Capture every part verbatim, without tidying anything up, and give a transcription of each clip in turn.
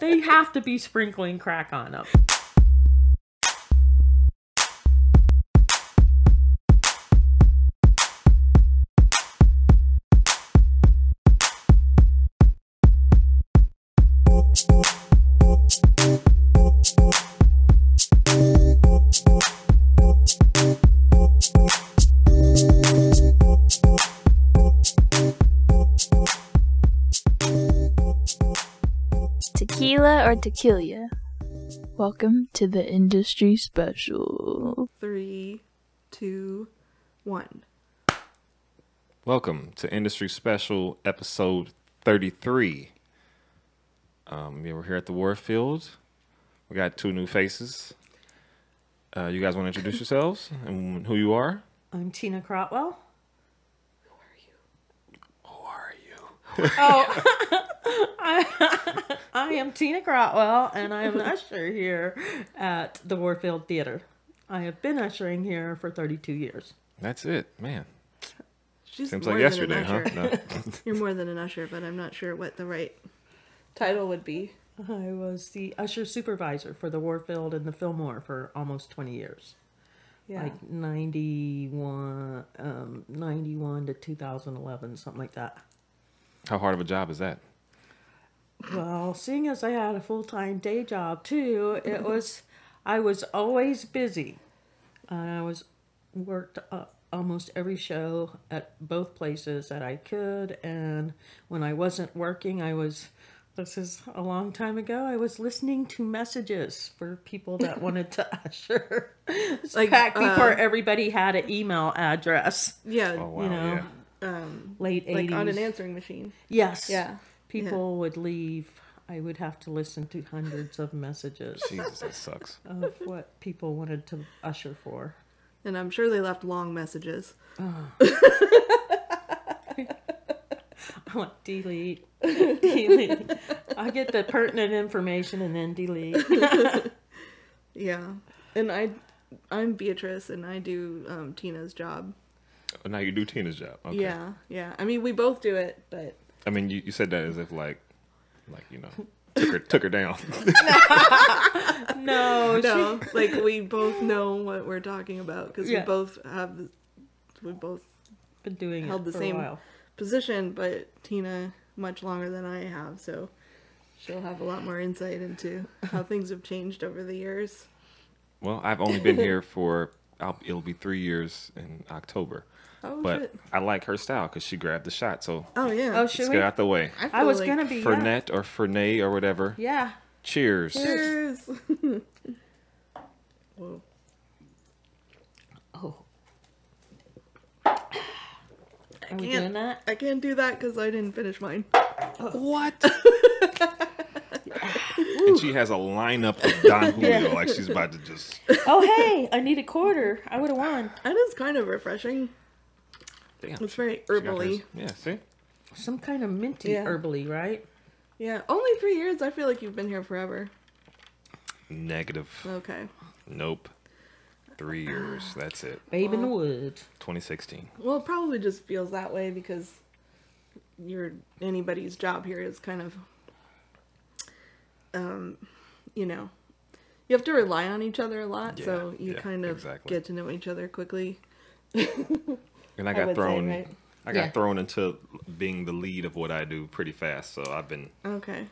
They have to be sprinkling crack on them. Tequila or tequila? Welcome to the industry special. Three, two, one. Welcome to industry special episode thirty-three. Um, yeah, we're here at the Warfield. We got two new faces. Uh, you guys want to introduce yourselves and who you are? I'm Tina Crotwell. Who are you? Who are you? Who are you? Oh. I, I am Tina Crotwell, and I am an usher here at the Warfield Theater. I have been ushering here for thirty-two years. That's it, man. She's Seems like yesterday, huh? No. You're more than an usher, but I'm not sure what the right title would be. I was the usher supervisor for the Warfield and the Fillmore for almost twenty years. Yeah. Like ninety-one, um, ninety-one to two thousand eleven, something like that. How hard of a job is that? Well, seeing as I had a full-time day job too, it was, I was always busy. Uh, I was worked uh, almost every show at both places that I could. And when I wasn't working, I was, this is a long time ago, I was listening to messages for people that wanted to usher. Like back uh, before everybody had an email address. Yeah. Oh, wow, you know, yeah. um, late eighties. Like on an answering machine. Yes. Yeah. People yeah. would leave. I would have to listen to hundreds of messages. Jesus, that sucks. Of what people wanted to usher for. And I'm sure they left long messages. Oh. I want delete. Delete. I get the pertinent information and then delete. Yeah. And I, I'm Beatrice, and I do um, Tina's job. Oh, now you do Tina's job. Okay. Yeah, yeah. I mean, we both do it, but... I mean, you, you said that as if, like, like you know, took her, took her down. No, no, she... like, we both know what we're talking about because yeah. we both have, the, we both been doing held it the for same a while. Position, but Tina much longer than I have, so she'll have a lot more insight into how things have changed over the years. Well, I've only been here for I'll, it'll be three years in October. Oh, but shit. I like her style because she grabbed the shot. So oh yeah, oh, let's get we? out the way. I, I was like gonna be Fernet yeah. or Fernet or whatever. Yeah. Cheers. Cheers. Whoa. Oh. Are I we doing that? I can't do that because I didn't finish mine. Oh. What? And she has a lineup of Don Julio, yeah. like she's about to just. Oh hey, I need a quarter. I would have won. That is kind of refreshing. Damn. It's very herbally. Yeah, see? Some kind of minty yeah. herbally, right? Yeah. Only three years? I feel like you've been here forever. Negative. Okay. Nope. Three years. That's it. Babe well, in the woods. twenty sixteen. Well, it probably just feels that way because your anybody's job here is kind of, um, you know, you have to rely on each other a lot, yeah, so you yeah, kind of exactly. get to know each other quickly. And I got I thrown, say, right? I got yeah. thrown into being the lead of what I do pretty fast. So I've been, okay.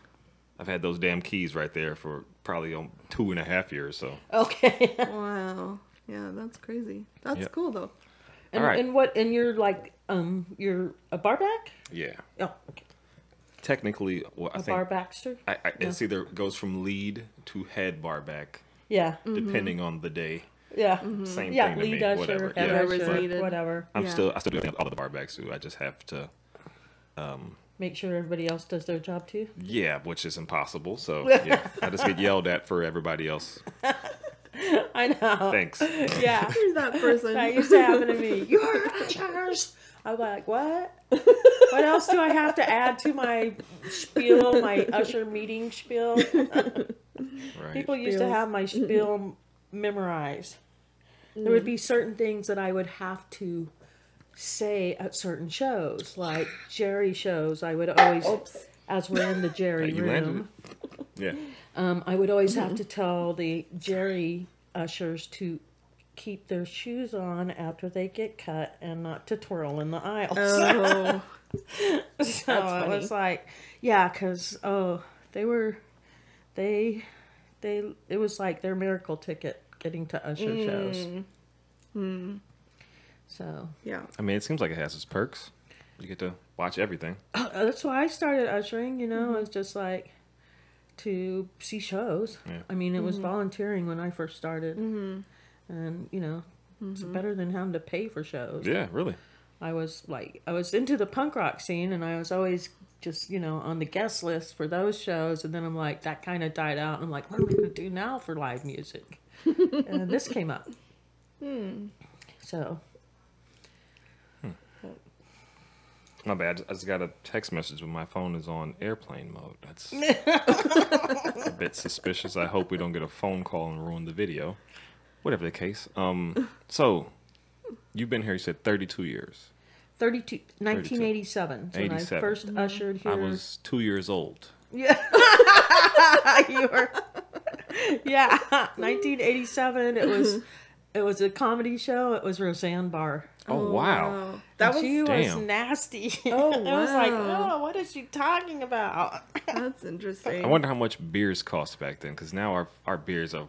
I've had those damn keys right there for probably um, two and a half years. So okay, wow, yeah, that's crazy. That's yep. cool though. And, all right. and what? And you're like, um, you're a barback? Yeah. Oh, okay. Technically, well, I a think barbackster. I, I no. It's either goes from lead to head barback. Yeah, depending mm-hmm. on the day. Yeah. Mm-hmm. Same yeah, thing to me. Usher, whatever. Yeah. But whatever. I'm yeah. still I still do all the barbacks too. I just have to um make sure everybody else does their job too. Yeah, which is impossible. So yeah. I just get yelled at for everybody else. I know. Thanks. Yeah. You're that person. That used to happen to me. You're ushers. I'm like, what? What else do I have to add to my spiel, my usher meeting spiel? Right. People used Feels. to have my spiel memorized. There would be certain things that I would have to say at certain shows, like Jerry shows. I would always Oops. as we're in the Jerry room. Yeah. Um, I would always have to tell the Jerry ushers to keep their shoes on after they get cut and not to twirl in the aisles. Oh. So it was like, yeah, because oh, they were, they, they, it was like their miracle ticket getting to usher mm. shows. Mm. So yeah, I mean, it seems like it has its perks. You get to watch everything. Uh, that's why I started ushering. You know, mm-hmm. it's just like to see shows. Yeah. I mean, it mm-hmm. was volunteering when I first started, mm-hmm. and you know, mm-hmm. it's better than having to pay for shows. Yeah, really. I was like, I was into the punk rock scene, and I was always just, you know, on the guest list for those shows. And then I'm like, that kind of died out. And I'm like, what are we gonna do now for live music? And then this came up. Hmm. So. Hmm. My bad. I just got a text message when my phone is on airplane mode. That's a bit suspicious. I hope we don't get a phone call and ruin the video. Whatever the case. Um. So. You've been here, you said thirty-two years. thirty-two, nineteen eighty-seven. When I first mm-hmm. ushered here. I was two years old. Yeah. You were. Yeah. nineteen eighty-seven. It was it was a comedy show. It was Roseanne Barr. Oh, wow. wow. That was, she damn. was nasty. Oh, wow. I was like, oh, what is she talking about? That's interesting. I wonder how much beers cost back then, because now our, our beers are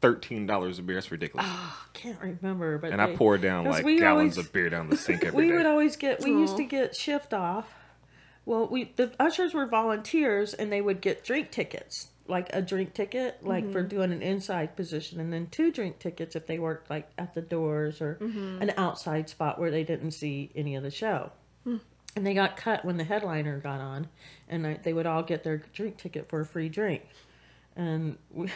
thirteen dollars a beer. That's ridiculous. Oh, I can't remember. But and they, I poured down like gallons always, of beer down the sink every we day. We would always get, we Aww. used to get shift off. Well, we the ushers were volunteers and they would get drink tickets, like a drink ticket, like mm-hmm. for doing an inside position, and then two drink tickets if they worked like at the doors or mm-hmm. an outside spot where they didn't see any of the show. Mm. And they got cut when the headliner got on, and I, they would all get their drink ticket for a free drink. And we...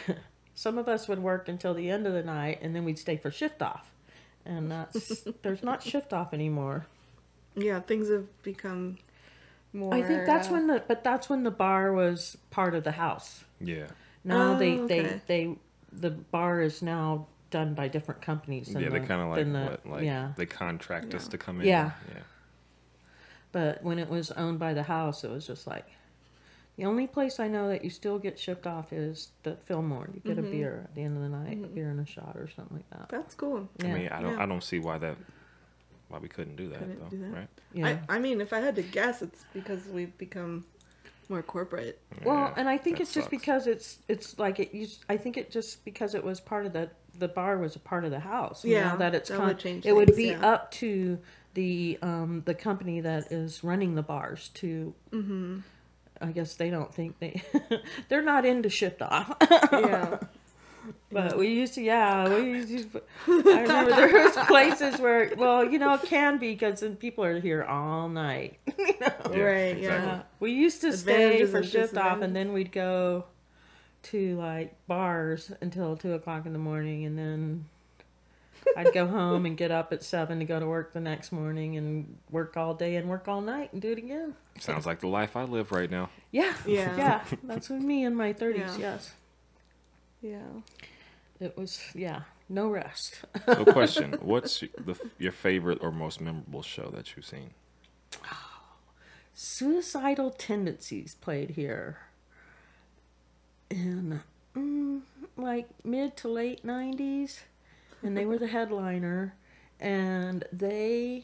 Some of us would work until the end of the night, and then we'd stay for shift off. And that's, there's not shift off anymore. Yeah, things have become more... I think that's uh, when the... But that's when the bar was part of the house. Yeah. Now oh, they, okay. they... they The bar is now done by different companies. Yeah, the, they kind of like... The, what, like yeah. They contract yeah. us to come in. Yeah. yeah. But when it was owned by the house, it was just like... The only place I know that you still get shipped off is the Fillmore. You get mm-hmm. a beer at the end of the night, mm-hmm. a beer and a shot or something like that. That's cool. Yeah. I mean, I don't, yeah. I don't see why that, why we couldn't do that couldn't though, do that. right? Yeah. I, I mean, if I had to guess, it's because we've become more corporate. Well, yeah, and I think it's sucks. just because it's, it's like it used. I think it just because it was part of the, the bar was a part of the house. Yeah, you know, that it's that con would change it things, would be yeah. up to the um the company that is running the bars to. Mm-hmm. I guess they don't think they, they're not into shift off. Yeah. But we used to, yeah, we used to, I remember there was places where, well, you know, it can be because then people are here all night. You know? Yeah, right. Exactly. Yeah. We used to stay for shift off and then we'd go to like bars until two o'clock in the morning. And then I'd go home and get up at seven to go to work the next morning and work all day and work all night and do it again. Sounds like the life I live right now. Yeah. Yeah. Yeah. That's me in my thirties. Yeah. Yes. Yeah. It was, yeah, no rest. So question, what's the, your favorite or most memorable show that you've seen? Oh, Suicidal Tendencies played here in mm, like mid to late nineties. And they were the headliner, and they,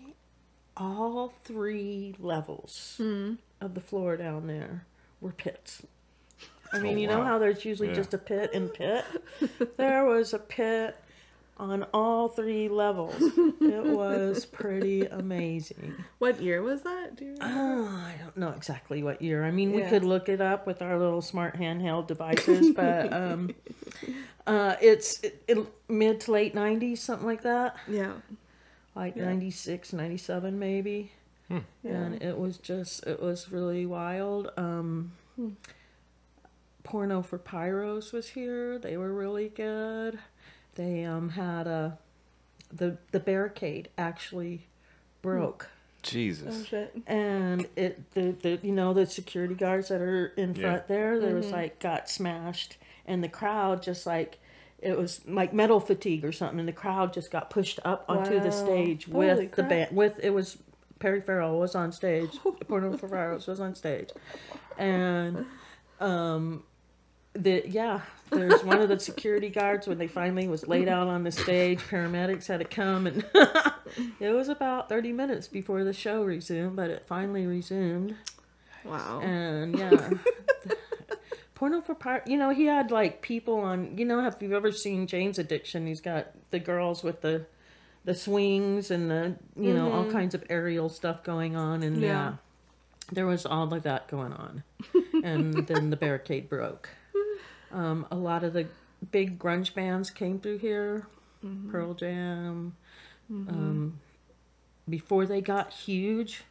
all three levels mm. of the floor down there were pits. I mean, oh, you wow. know how there's usually yeah. just a pit and pit? There was a pit on all three levels. It was pretty amazing. What year was that? Do you remember? Uh, I don't know exactly what year. I mean, yeah. we could look it up with our little smart handheld devices, but um, uh, it's it, it, mid to late nineties, something like that. Yeah. Like yeah. ninety-six, ninety-seven maybe. Hmm. And yeah. it was just, it was really wild. Um, hmm. Porno for Pyros was here. They were really good. They um, had a, the, the barricade actually broke. Jesus. Oh, shit. And it, the, the, you know, the security guards that are in yeah. front there, they mm-hmm. was like, got smashed. And the crowd just like, it was like metal fatigue or something. And the crowd just got pushed up onto wow. the stage with Holy the band, with, it was Perry Farrell was on stage. Porno for Pyros was on stage. And um, the yeah, there's one of the security guards when they finally was laid out on the stage. Paramedics had to come, and it was about thirty minutes before the show resumed, but it finally resumed. Wow. And yeah. Porno for Pyros, you know, he had like people on, you know, have you ever seen Jane's Addiction? He's got the girls with the the swings and the, you mm-hmm. know, all kinds of aerial stuff going on. And yeah, uh, there was all of that going on. And then the barricade broke. Um, a lot of the big grunge bands came through here. Mm-hmm. Pearl Jam. Mm-hmm. Um, before they got huge,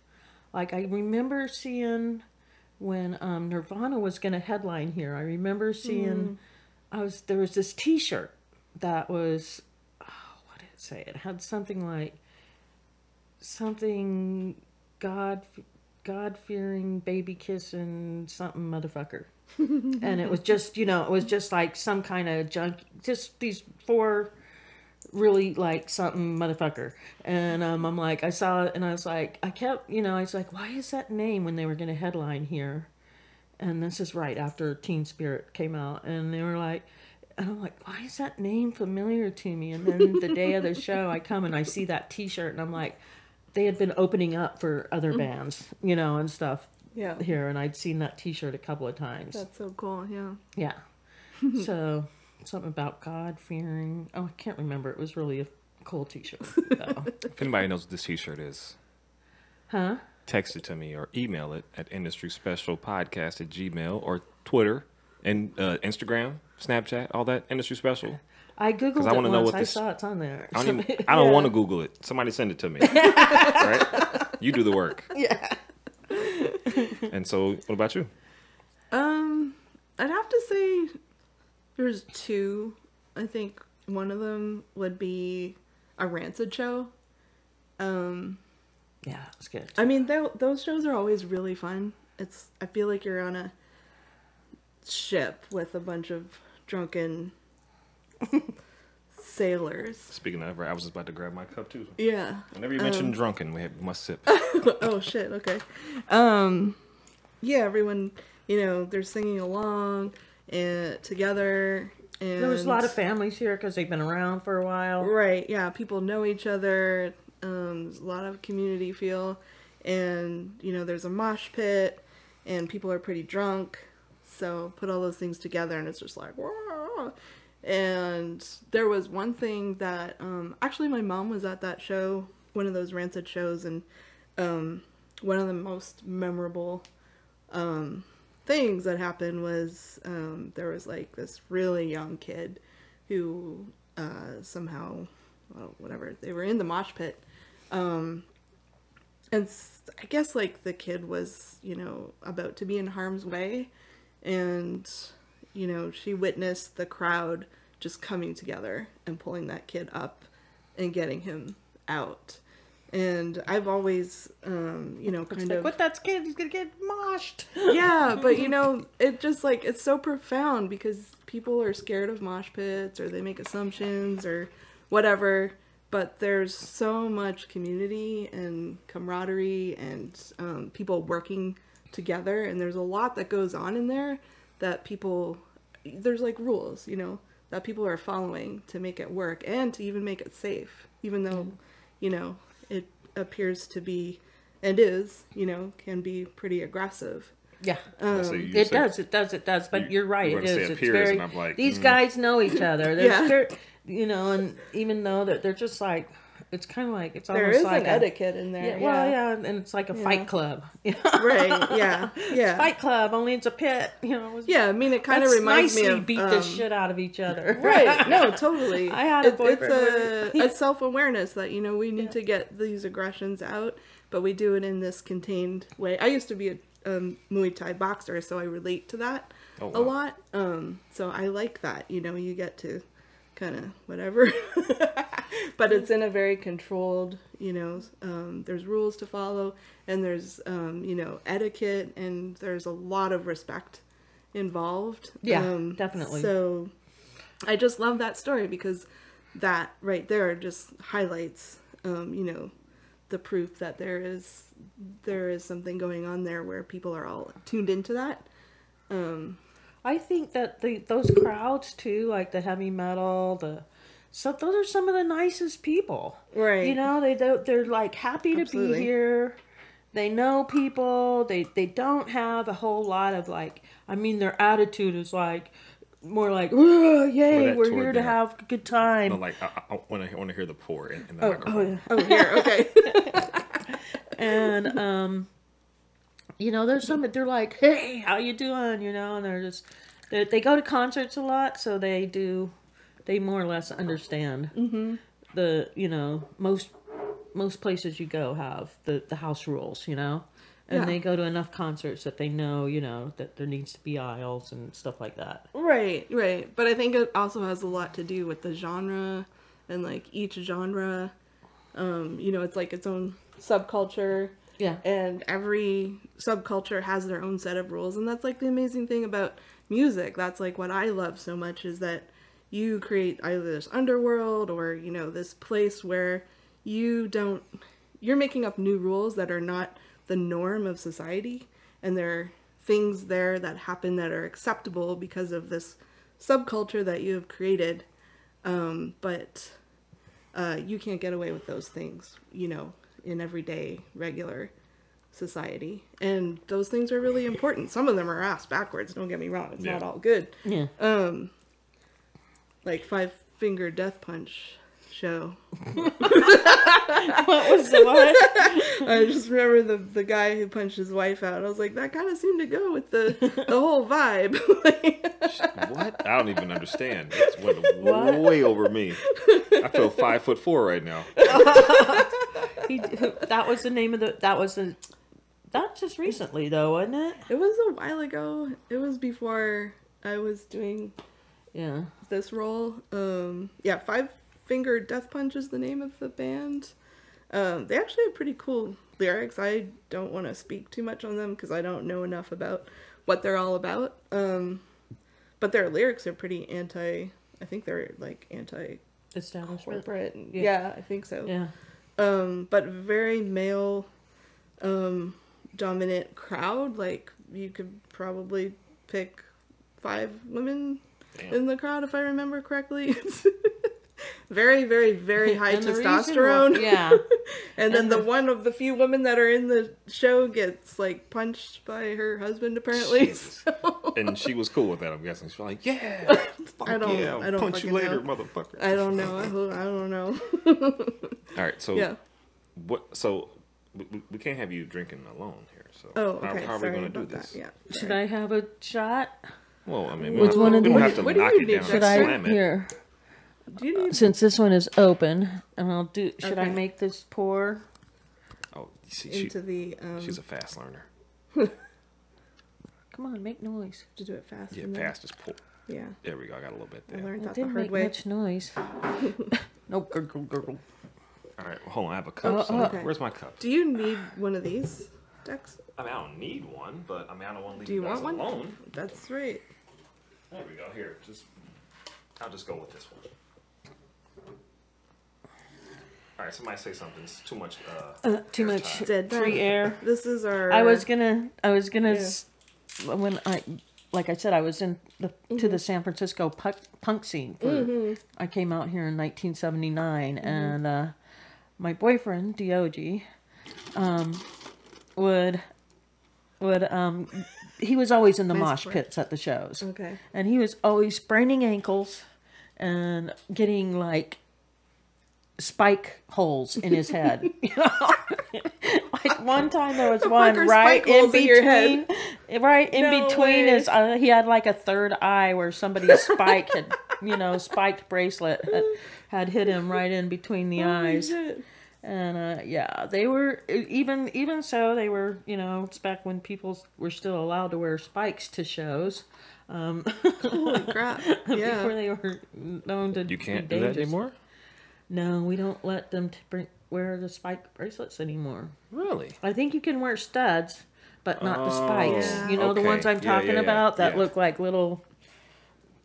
like I remember seeing... when um, Nirvana was going to headline here, I remember seeing, mm. I was there was this T-shirt that was, oh, what did it say? It had something like, something God, God-fearing, baby-kissing, something motherfucker. And it was just, you know, it was just like some kind of junk, just these four really like something motherfucker. And um, I'm like, I saw it and I was like, I kept, you know, I was like, why is that name when they were going to headline here? And this is right after Teen Spirit came out. And they were like, and I'm like, why is that name familiar to me? And then the day of the show, I come and I see that T-shirt and I'm like, they had been opening up for other bands, you know, and stuff yeah. here. And I'd seen that T-shirt a couple of times. That's so cool. Yeah. Yeah. So... something about God-fearing. Oh, I can't remember. It was really a cool T-shirt, though. If anybody knows what this T-shirt is, huh? Text it to me or email it at industry special podcast at gmail or Twitter and uh, Instagram, Snapchat, all that. Industry Special. I googled I it know once. What this... I saw it's on there. I don't, even... yeah. don't want to Google it. Somebody send it to me. Right? You do the work. Yeah. And so, what about you? Um, I'd have to say... there's two. I think one of them would be a Rancid show. Um, yeah, that's good. I mean, they, those shows are always really fun. It's I feel like you're on a ship with a bunch of drunken sailors. Speaking of, I was just about to grab my cup too. Yeah. Whenever you mention um, drunken, we must sip. Oh, shit. Okay. Um, yeah, everyone, you know, they're singing along. It together, and there was a lot of families here because they've been around for a while, right? Yeah, people know each other. Um, there's a lot of community feel, and you know, there's a mosh pit, and people are pretty drunk, so put all those things together, and it's just like, whoa. And there was one thing that, um, actually, my mom was at that show, one of those Rancid shows, and um, one of the most memorable, um, things that happened was um, there was like this really young kid who uh, somehow, well, whatever, they were in the mosh pit, um, and I guess like the kid was, you know, about to be in harm's way, and you know, she witnessed the crowd just coming together and pulling that kid up and getting him out. And I've always, um, you know, kind it's like, of... what, that kid, he's gonna get moshed! Yeah, but, you know, it just, like, it's so profound because people are scared of mosh pits or they make assumptions or whatever, but there's so much community and camaraderie and um, people working together, and there's a lot that goes on in there that people... there's, like, rules, you know, that people are following to make it work and to even make it safe, even though, mm. you know... it appears to be, and is, you know, can be pretty aggressive. Yeah, um, so it say, does, it does, it does. But you, you're right, it is. It's very, and I'm like, these mm. guys know each other. They're, yeah. you know, and even though they're, they're just like, it's kind of like, it's almost there is like an a, etiquette in there. Yeah, well, yeah. yeah, and it's like a yeah. fight club. Right, yeah, yeah. Fight club, only it's a pit, you know. Was, yeah, I mean, it kind of reminds me of... beat um, the shit out of each other. Right, no, totally. I had a boyfriend. It's a, a self-awareness that, you know, we need yeah. to get these aggressions out, but we do it in this contained way. I used to be a um, Muay Thai boxer, so I relate to that oh, wow. a lot. Um, so I like that, you know, you get to... kind of whatever, but it's in a very controlled, you know, um, there's rules to follow, and there's, um, you know, etiquette, and there's a lot of respect involved. Yeah, um, definitely. So I just love that story because that right there just highlights, um, you know, the proof that there is there is something going on there where people are all tuned into that. Um, I think that the, those crowds too, like the heavy metal, the so those are some of the nicest people, right? You know, they they're like happy to Absolutely. Be here. They know people. They they don't have a whole lot of like. I mean, their attitude is like. More like, oh, yay, we're here to have a good time. No, like, I want to want to hear the pour in, in the oh, microphone. Oh, yeah. oh, here, okay. And, um, you know, there's some, they're like, hey, how you doing? You know, and they're just, they, they go to concerts a lot, so they do, they more or less understand mm-hmm. the, you know, most most places you go have the, the house rules, you know? And yeah. they go to enough concerts that they know, you know, that there needs to be aisles and stuff like that. Right, right. But I think it also has a lot to do with the genre and, like, each genre. Um, you know, it's like its own subculture. Yeah. And every subculture has their own set of rules. And that's, like, the amazing thing about music. That's, like, what I love so much is that you create either this underworld or, you know, this place where you don't... You're making up new rules that are not... the norm of society, and there are things there that happen that are acceptable because of this subculture that you have created, um, but uh, you can't get away with those things, you know, in everyday, regular society, and those things are really important. Some of them are ass backwards, don't get me wrong, it's yeah. not all good. Yeah. Um, like Five Finger Death Punch show. What was the what? I just remember the the guy who punched his wife out. I was like, that kind of seemed to go with the the whole vibe. What? I don't even understand. It's went what? way over me. I feel five foot four right now. he, that was the name of the. That was the. That just recently though, wasn't it? It was a while ago. It was before I was doing. Yeah. This role. Um. Yeah. Five. Finger Death Punch is the name of the band. Um, they actually have pretty cool lyrics. I don't want to speak too much on them because I don't know enough about what they're all about. Um, but their lyrics are pretty anti... I think they're like anti-establishment. Yeah. yeah, I think so. Yeah. Um, but very male um, dominant crowd. Like you could probably pick five women Damn. In the crowd if I remember correctly. Very, very, very high and testosterone. The reason, yeah. and then and the, the one of the few women that are in the show gets, like, punched by her husband, apparently. So. And she was cool with that, I'm guessing. She was like, yeah, fuck I don't, yeah, I'll I don't punch you later, know. Motherfucker. I don't know. I don't know. All right, so, yeah. what, so we, we can't have you drinking alone here. So oh, okay. How, how are we going to do this? Yeah. Should I have a shot? Well, I mean, we don't, one have, we don't have to what knock do you it need? Down Should and slam I, it. Here. Need... Since this one is open, and I'll do. Should okay. I make this pour? Oh, see, she, into the. Um... She's a fast learner. Come on, make noise. To do it fast. Yeah, fast is pour. Yeah. There we go. I got a little bit there. I learned that the hard make way. Much noise. Nope. Gurgle, gurgle. All right, well, hold on. I have a cup. Oh, so okay. Where's my cup? Do you need one of these, Dex? I mean, I don't need one, but I mean, I don't want to leave do you guys want one? Alone. That's right. There we go. Here, just I'll just go with this one. All right, somebody say something. It's too much. Uh, uh, too much dead free air. This is our. I was gonna. I was gonna. Yeah. S when I, like I said, I was in the mm-hmm. to the San Francisco punk, punk scene. For, mm-hmm. I came out here in nineteen seventy-nine, mm-hmm. and uh, my boyfriend Diogi, um, would, would um, he was always in the nice mosh point. Pits at the shows. Okay. And he was always spraining ankles, and getting like. Spike holes in his head. You know? Like one time there was one right in between, right in no between way. His. Uh, he had like a third eye where somebody's spike had, you know, spiked bracelet had, had hit him right in between the oh eyes. And uh, yeah, they were even even so they were you know it's back when people were still allowed to wear spikes to shows. Um, Holy crap! Yeah. Before they were known to. You can't do that anymore. No, we don't let them t bring, wear the spike bracelets anymore. Really? I think you can wear studs, but not oh, the spikes. Yeah. You know, okay. the ones I'm talking yeah, yeah, about yeah. that yeah. look like little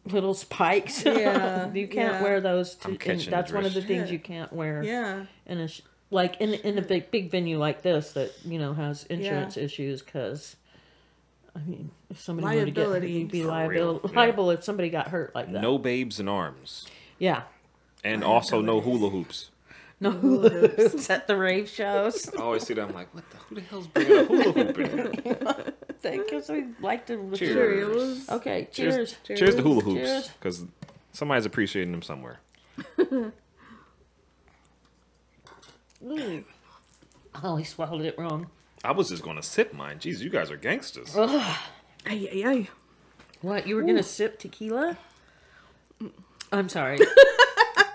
little spikes. Yeah. You can't yeah. wear those. To, and that's one of the things yeah. you can't wear yeah. in a sh like in in a big, big venue like this that, you know, has insurance yeah. issues, because I mean, if somebody liability. Wanted to get, you'd be liable yeah. liable if somebody got hurt like that. No babes in arms. Yeah. And liability. Also no hula hoops. No hula hoops at the rave shows. I always see that. I'm like, what the? Who the hell's bringing a hula hoop in? Because we like to cheers. Okay, cheers. Cheers, cheers to hula hoops, because somebody's appreciating them somewhere. Ooh. Oh, he swallowed it wrong. I was just gonna sip mine. Jeez, you guys are gangsters. Ugh. Ay, ay, ay. What? You were Ooh. Gonna sip tequila? I'm sorry.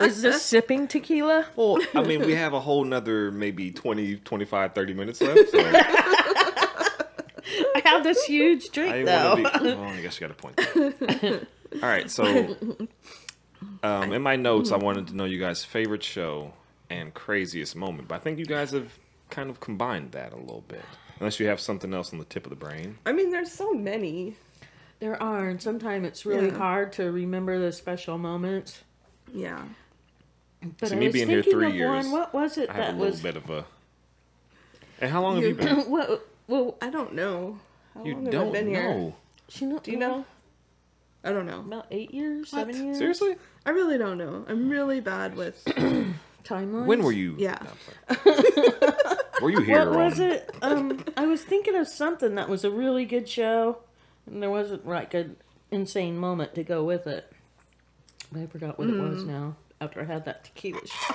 Is this sipping tequila? Well, I mean, we have a whole nother maybe twenty, twenty-five, thirty minutes left. So. I have this huge drink, though. Be, oh, I guess you got a point there. All right, so um, in my notes, I wanted to know you guys' favorite show and craziest moment. But I think you guys have kind of combined that a little bit. Unless you have something else on the tip of the brain. I mean, there's so many. There are, and sometimes it's really yeah. hard to remember the special moments. Yeah. But so I me was being here three years, one, what was it I that had a little was... bit of a... And how long have you been? well, well, I don't know. How you long don't have I been know. Here? Not, Do you know? I don't know. About eight years, what? seven years. Seriously? I really don't know. I'm really bad with timelines. When were you? Yeah. Were you here? What on... was it? Um, I was thinking of something that was a really good show, and there wasn't like an insane moment to go with it. I forgot what mm. it was now. After I had that tequila shot.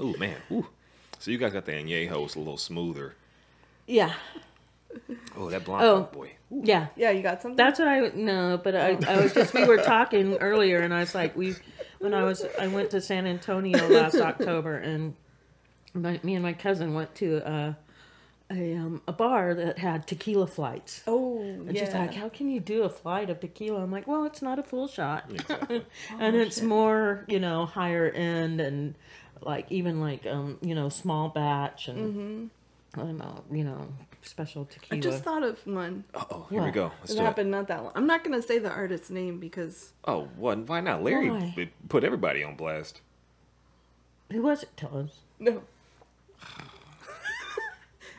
Oh man! Ooh. So you guys got the añejo a little smoother. Yeah. Oh, that blonde oh, boy. Ooh. Yeah, yeah. You got something. That's what I no, but I, I was just we were talking earlier, and I was like, we when I was I went to San Antonio last October, and my, me and my cousin went to uh, a um, a bar that had tequila flights. Oh, and yeah. she's like, how can you do a flight of tequila? I'm like, well, it's not a full shot, exactly. oh, and it's shit. more you know higher end and like even like um you know small batch and. Mm-hmm. I don't know, you know, special tequila. I just thought of one. Uh oh, here what? we go. Let's it happened it. not that long. I'm not going to say the artist's name because... Oh, what? Why not? Larry why? put everybody on blast. Who was it? Tell us. No.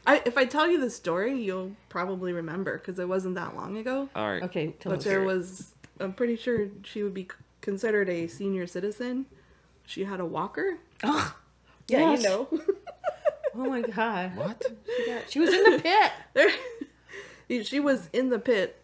I, if I tell you the story, you'll probably remember because it wasn't that long ago. All right. Okay, tell but us. But there was... I'm pretty sure she would be considered a senior citizen. She had a walker. Oh, yeah, yes. you know. Oh my god. What? She, got, she was in the pit. There, she was in the pit.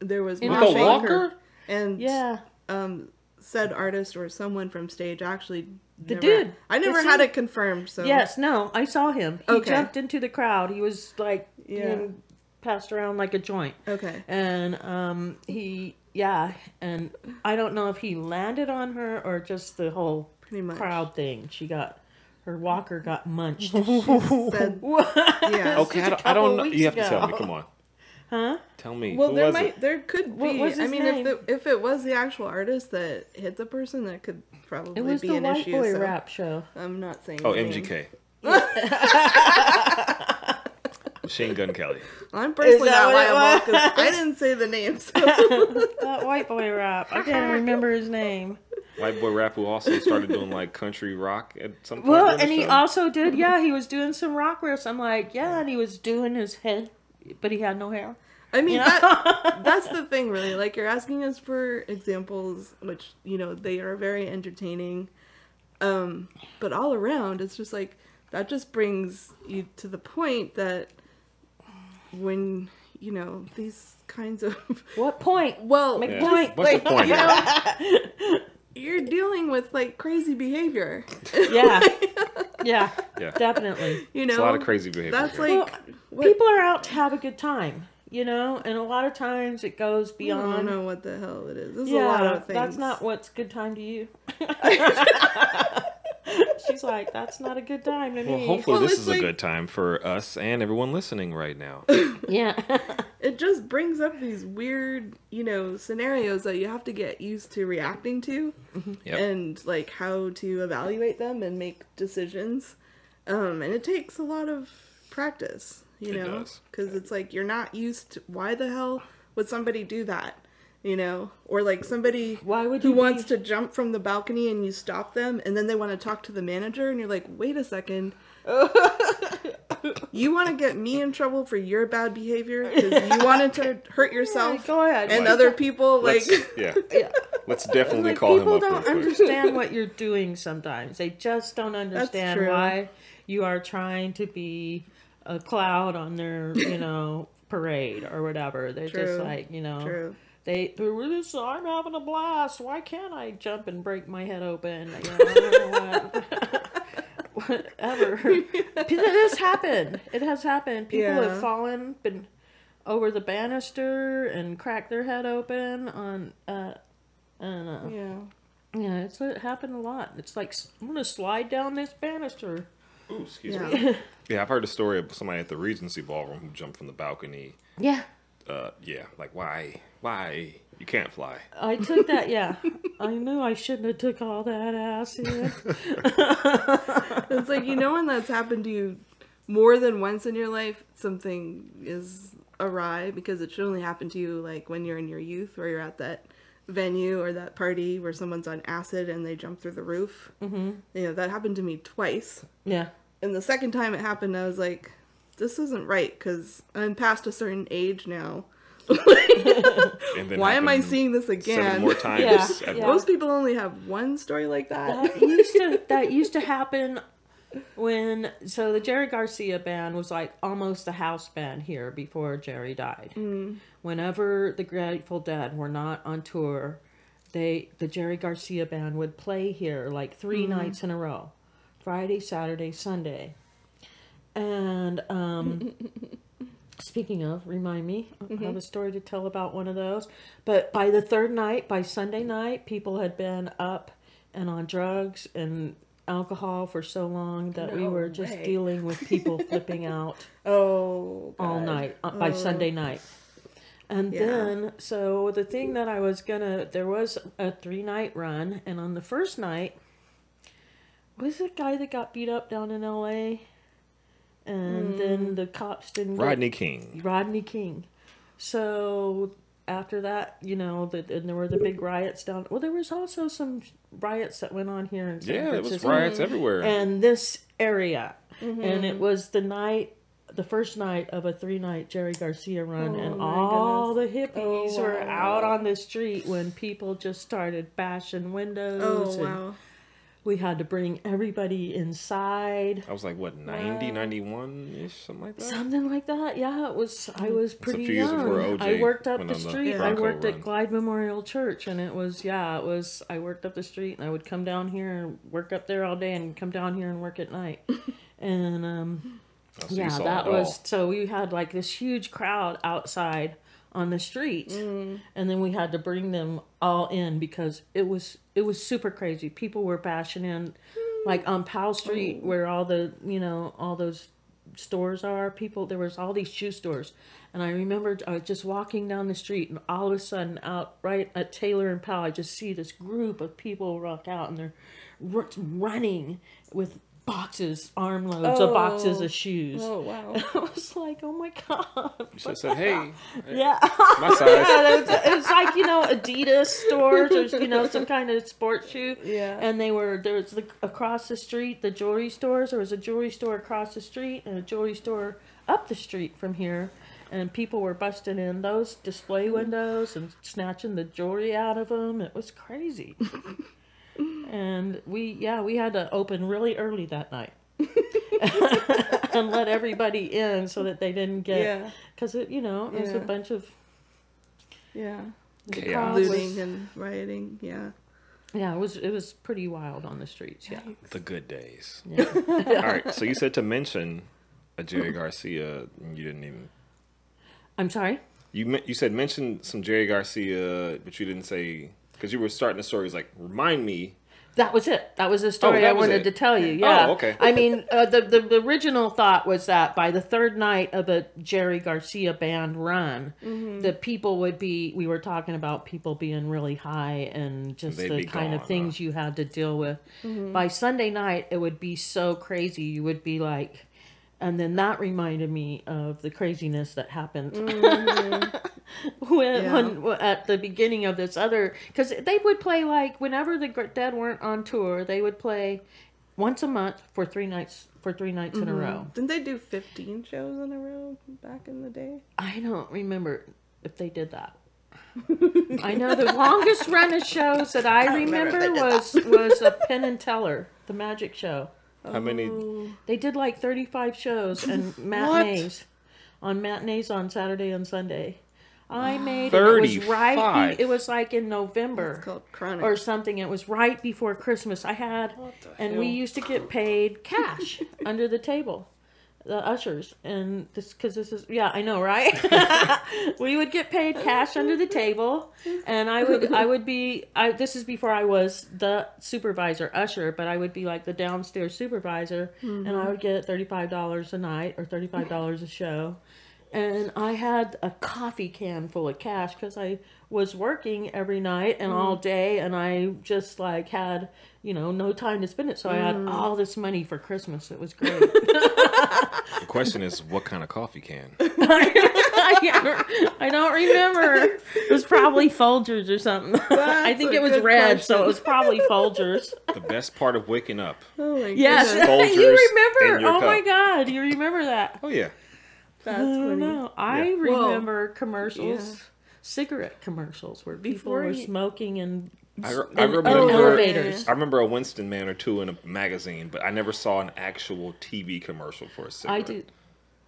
There was in a walker? And yeah. um said artist or someone from stage actually the never, dude. I never had it confirmed, so yes, no, I saw him. He okay. jumped into the crowd. He was like yeah. you know, passed around like a joint. Okay. And um he yeah, and I don't know if he landed on her or just the whole pretty much crowd thing. She got Her walker got munched. Said, yeah. Okay, I don't, I don't know. You have ago. to tell me. Come on. Huh? Tell me. Well, Who there was might, it? there could be. I mean, name? if the, if it was the actual artist that hit the person, that could probably be an issue. It was the white issue, boy so rap show. I'm not saying. Oh, M G K. Machine Gun Kelly. Well, I'm personally not liable because I didn't say the name. So. That white boy rap. I can't remember his name. White boy rap who also started doing like country rock at some point. Well, and he also did, yeah, he was doing some rock riffs. I'm like, yeah, and he was doing his head, but he had no hair. I mean, you know? that, that's the thing, really. Like, you're asking us for examples, which, you know, they are very entertaining. Um, but all around, it's just like, that just brings you to the point that when... You know, these kinds of... What point? Well, yeah. point. What's like, the point? You know, you're dealing with, like, crazy behavior. Yeah. yeah. Yeah. Definitely. You know? It's a lot of crazy behavior. That's here. like... Well, what... People are out to have a good time, you know? And a lot of times it goes beyond... I don't know what the hell it is. There's yeah, a lot of things. That's not what's good time to you. She's like, that's not a good time to me. Well, hopefully well, this is like... a good time for us and everyone listening right now. Yeah. It just brings up these weird, you know, scenarios that you have to get used to reacting to yep. and, like, how to evaluate them and make decisions. Um, and it takes a lot of practice, you it know, because yeah. it's like you're not used to, why the hell would somebody do that? you know, or like somebody Why would who wants to jump from the balcony and you stop them and then they want to talk to the manager and you're like, wait a second. You want to get me in trouble for your bad behavior because you wanted to hurt yourself yeah, go ahead. and like, other people. Like, let's, yeah. yeah, let's definitely like, call him up. People don't understand what you're doing sometimes. They just don't understand why you are trying to be a cloud on their, you know, parade or whatever. They're true. just like, you know, true. they they're just, I'm having a blast. Why can't I jump and break my head open? You know, I don't know what. Whatever. It has happened. It has happened. People yeah. have fallen, been over the banister and cracked their head open on, uh, I don't know. Yeah. Yeah, it's, it happened a lot. It's like, I'm going to slide down this banister. Ooh, excuse yeah. me. Yeah, I've heard a story of somebody at the Regency Ballroom who jumped from the balcony. Yeah. Uh, yeah, like, why? Why? You can't fly. I took that, yeah. I knew I shouldn't have took all that acid. It's like, you know when that's happened to you more than once in your life, something is awry, because it should only happen to you like when you're in your youth, where you're at that venue or that party where someone's on acid and they jump through the roof. Mm-hmm. You know, that happened to me twice. Yeah. And the second time it happened, I was like, this isn't right, because I'm past a certain age now. Why am I seeing this again? Seven more times. Yeah, yeah. Most people only have one story like that. That used to, that used to happen when, so the Jerry Garcia Band was like almost the house band here before Jerry died. Mm. Whenever the Grateful Dead were not on tour, they the Jerry Garcia Band would play here like three mm. nights in a row. Friday, Saturday, Sunday. And um speaking of, remind me, mm-hmm. I have a story to tell about one of those. But by the third night, by Sunday night, people had been up and on drugs and alcohol for so long that no we were just way. dealing with people flipping out oh, God. all night, uh, by oh. Sunday night. And yeah. then, so the thing that I was going to, there was a three-night run. And on the first night, was the guy that got beat up down in L A? And mm. then the cops didn't... Rodney get, King. Rodney King. So after that, you know, the, and there were the big riots down... Well, there was also some riots that went on here in San yeah, Francisco. Yeah, there was riots everywhere. And this area. Mm-hmm. And it was the night, the first night of a three-night Jerry Garcia run. Oh, and all goodness. the hippies oh, were wow. out on the street when people just started bashing windows. Oh, and, wow. we had to bring everybody inside. I was like, what, ninety, ninety-one-ish, something like that? Something like that, yeah. It was. I was pretty young. I worked up the street. I worked at Glide Memorial Church, and it was, yeah, it was, I worked up the street, and I would come down here and work up there all day and come down here and work at night. And, um, yeah, that was, so we had, like, this huge crowd outside on the street, mm. and then we had to bring them all in because it was it was super crazy. People were bashing in, mm. like on Powell Street, oh. where all the you know all those stores are. People there was all these shoe stores, and I remember I was just walking down the street, and all of a sudden, out right at Taylor and Powell, I just see this group of people rock out, and they're running with boxes, armloads oh. of boxes of shoes. Oh, wow. And I was like, oh my God. You should have said, hey. Yeah. My size. Yeah, it, was, it was like, you know, Adidas stores or, you know, some kind of sports shoe. Yeah. And they were, there was the, across the street, the jewelry stores. There was a jewelry store across the street and a jewelry store up the street from here. And people were busting in those display windows and snatching the jewelry out of them. It was crazy. And we, yeah, we had to open really early that night and let everybody in so that they didn't get, because, yeah. you know, it was yeah. a bunch of yeah, chaos. Looting and rioting, yeah. Yeah, it was, it was pretty wild on the streets, yeah. The good days. Yeah. All right, so you said to mention a Jerry Garcia, and you didn't even... I'm sorry? You, you said mention some Jerry Garcia, but you didn't say... Because you were starting the stories like, remind me. That was it. That was the story oh, I wanted it. to tell you. Yeah. Oh, okay. I mean, uh, the, the the original thought was that by the third night of a Jerry Garcia Band run, mm-hmm. the people would be, we were talking about people being really high and just They'd the kind gone, of things huh? you had to deal with. Mm-hmm. By Sunday night, it would be so crazy. You would be like, and then that reminded me of the craziness that happened. Mm-hmm. when, yeah. when at the beginning of this other, because they would play, like, whenever the Dead weren't on tour, they would play once a month for three nights for three nights mm-hmm. in a row. Didn't they do fifteen shows in a row back in the day? I don't remember if they did that. I know the longest run of shows that I, I remember, remember was that. was a Penn and Teller, the magic show. How oh. many? They did like thirty-five shows and matinees, on matinees on Saturday and Sunday. I made it, it was right. Be, it was like in November it's called chronic. or something. It was right before Christmas. I had, and hell? we used to get paid cash under the table. The ushers and this because this is yeah I know right we would get paid cash under the table, and I would I would be I this is before I was the supervisor usher, but I would be like the downstairs supervisor, mm-hmm. and I would get thirty-five dollars a night or thirty-five dollars a show, and I had a coffee can full of cash because I was working every night and mm-hmm. all day, and I just like had you know no time to spend it, so mm-hmm. I had all this money for Christmas. It was great. The question is, what kind of coffee can? I don't remember. It was probably Folgers or something. That's I think it was red, question. so it was probably Folgers. The best part of waking up. Oh my yes, Folgers you remember. Oh cup. my God, you remember that? Oh yeah. That's oh, funny. No. I yeah. remember Whoa. commercials. Yeah. Cigarette commercials where people Before were you... smoking and. I, I remember oh, elevators. I remember a Winston man or two in a magazine, but I never saw an actual T V commercial for a cigarette. I do.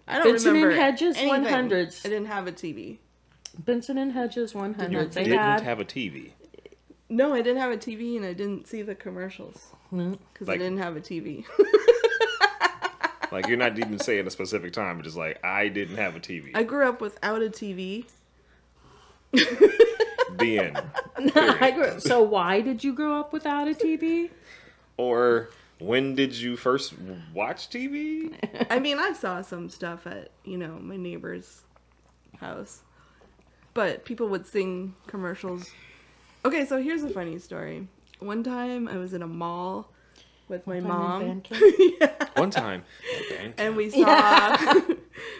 I don't Benson remember. Benson and Hedges anything. one hundreds. I didn't have a T V. Benson and Hedges one hundreds. You they didn't had... have a T V. No, I didn't have a T V, and I didn't see the commercials because mm-hmm. like, I didn't have a T V. Like you're not even saying a specific time, but just like I didn't have a T V. I grew up without a T V. The end. No, I grew, so why did you grow up without a T V? Or when did you first watch T V? I mean, I saw some stuff at, you know, my neighbor's house. But people would sing commercials. Okay, so here's a funny story. One time I was in a mall with my mom. yeah. One time. And we saw, yeah.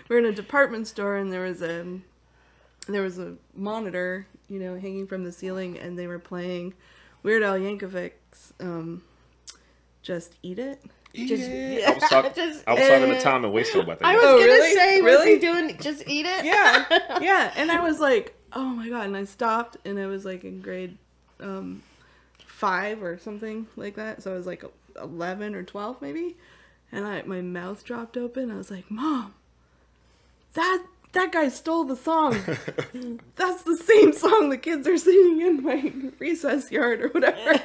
we were in a department store and there was a... There was a monitor, you know, hanging from the ceiling, and they were playing Weird Al Yankovic's um, "Just Eat It." Eat just, it. Yeah. I was talking, I was talking to Tom and Wasted about that. I was oh, gonna really? say, was really? he doing "Just Eat It"? Yeah, yeah. And I was like, oh my God! And I stopped, and I was like in grade um, five or something like that. So I was like eleven or twelve maybe, and I my mouth dropped open. I was like, Mom, that. That guy stole the song. That's the same song the kids are singing in my recess yard or whatever.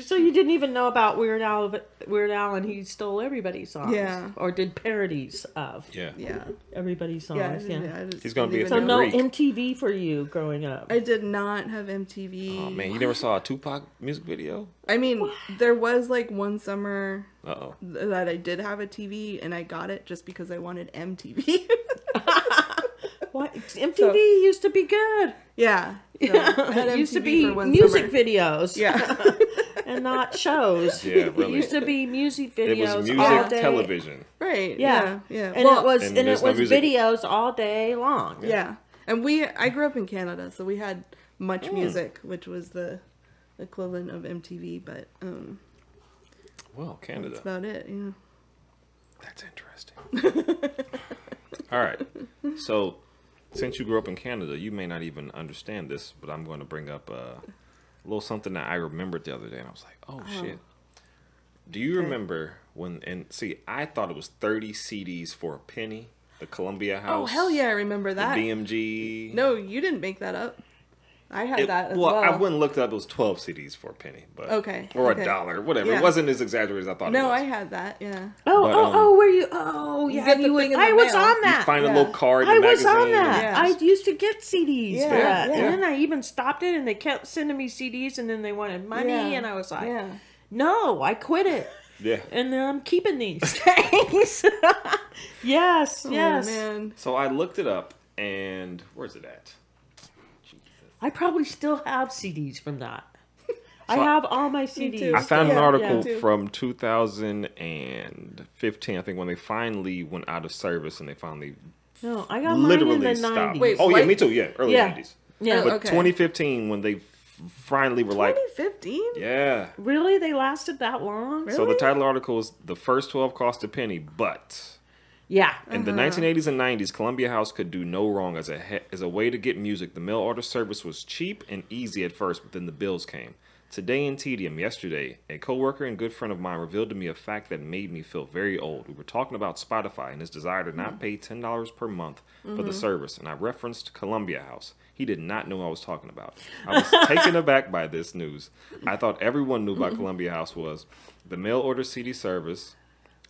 So you didn't even know about Weird Al, Weird Al, and he stole everybody's songs. Yeah. Or did parodies of. Yeah. Yeah. Everybody's songs. Yeah. I didn't, yeah. I just, He's going to be a So no M T V for you growing up. I did not have M T V. Oh, man. You never saw a Tupac music video? I mean, what? there was like one summer Uh-oh. that I did have a T V, and I got it just because I wanted M T V. What? M T V so, used to be good. Yeah. So yeah. It used to be music summer. videos. Yeah. And not shows. Yeah, really. It used to be music videos. It was music all day. television. Right. Yeah. Yeah. yeah. And well, it was and, and it was no videos all day long. Yeah. yeah. And we I grew up in Canada, so we had much mm. music, which was the equivalent of M T V, but um Well, Canada. That's about it, yeah. That's interesting. All right. So since you grew up in Canada, you may not even understand this, but I'm going to bring up uh, a little something that I remembered the other day, and I was like, oh, oh. shit. Do you okay. remember when, and see, I thought it was thirty C Ds for a penny, the Columbia House. Oh, hell yeah, I remember that. The B M G. No, you didn't make that up. I had it, that as well. Well, I wouldn't look up. It was twelve C Ds for a penny, but okay, or okay. a dollar, whatever. Yeah. It wasn't as exaggerated as I thought. No, it was. I had that. Yeah. Oh, but, oh, um, oh, where you? Oh, yeah. You you would, I mail. was on that. You find yeah. a little card. I in was magazine on that. And, yeah. I used to get C Ds yeah. for that, yeah. and yeah. then I even stopped it, and they kept sending me C Ds, and then they wanted money, yeah. and I was like, yeah. "No, I quit it." Yeah. And then I'm keeping these things. yes. Oh, yes. Man. So I looked it up, and where's it at? I probably still have C Ds from that. So I have all my C Ds. I found yeah, an article yeah, from two thousand fifteen, I think, when they finally went out of service and they finally No, I got literally mine in the stopped. nineties. Wait, oh, what? Yeah, me too. Yeah, early yeah. nineties. Yeah, but okay. twenty fifteen when they finally were like... twenty fifteen? Yeah. Really? They lasted that long? Really? So the title article is The First twelve Cost a Penny, but... Yeah. In uh-huh. the nineteen eighties and nineties, Columbia House could do no wrong. As a he as a way to get music, the mail order service was cheap and easy at first, but then the bills came. Today in tedium, yesterday, a coworker and good friend of mine revealed to me a fact that made me feel very old. We were talking about Spotify and his desire to not mm-hmm. pay ten dollars per month for mm-hmm. the service, and I referenced Columbia House. He did not know what I was talking about. I was taken aback by this news. I thought everyone knew about mm-hmm. Columbia House was the mail order C D service.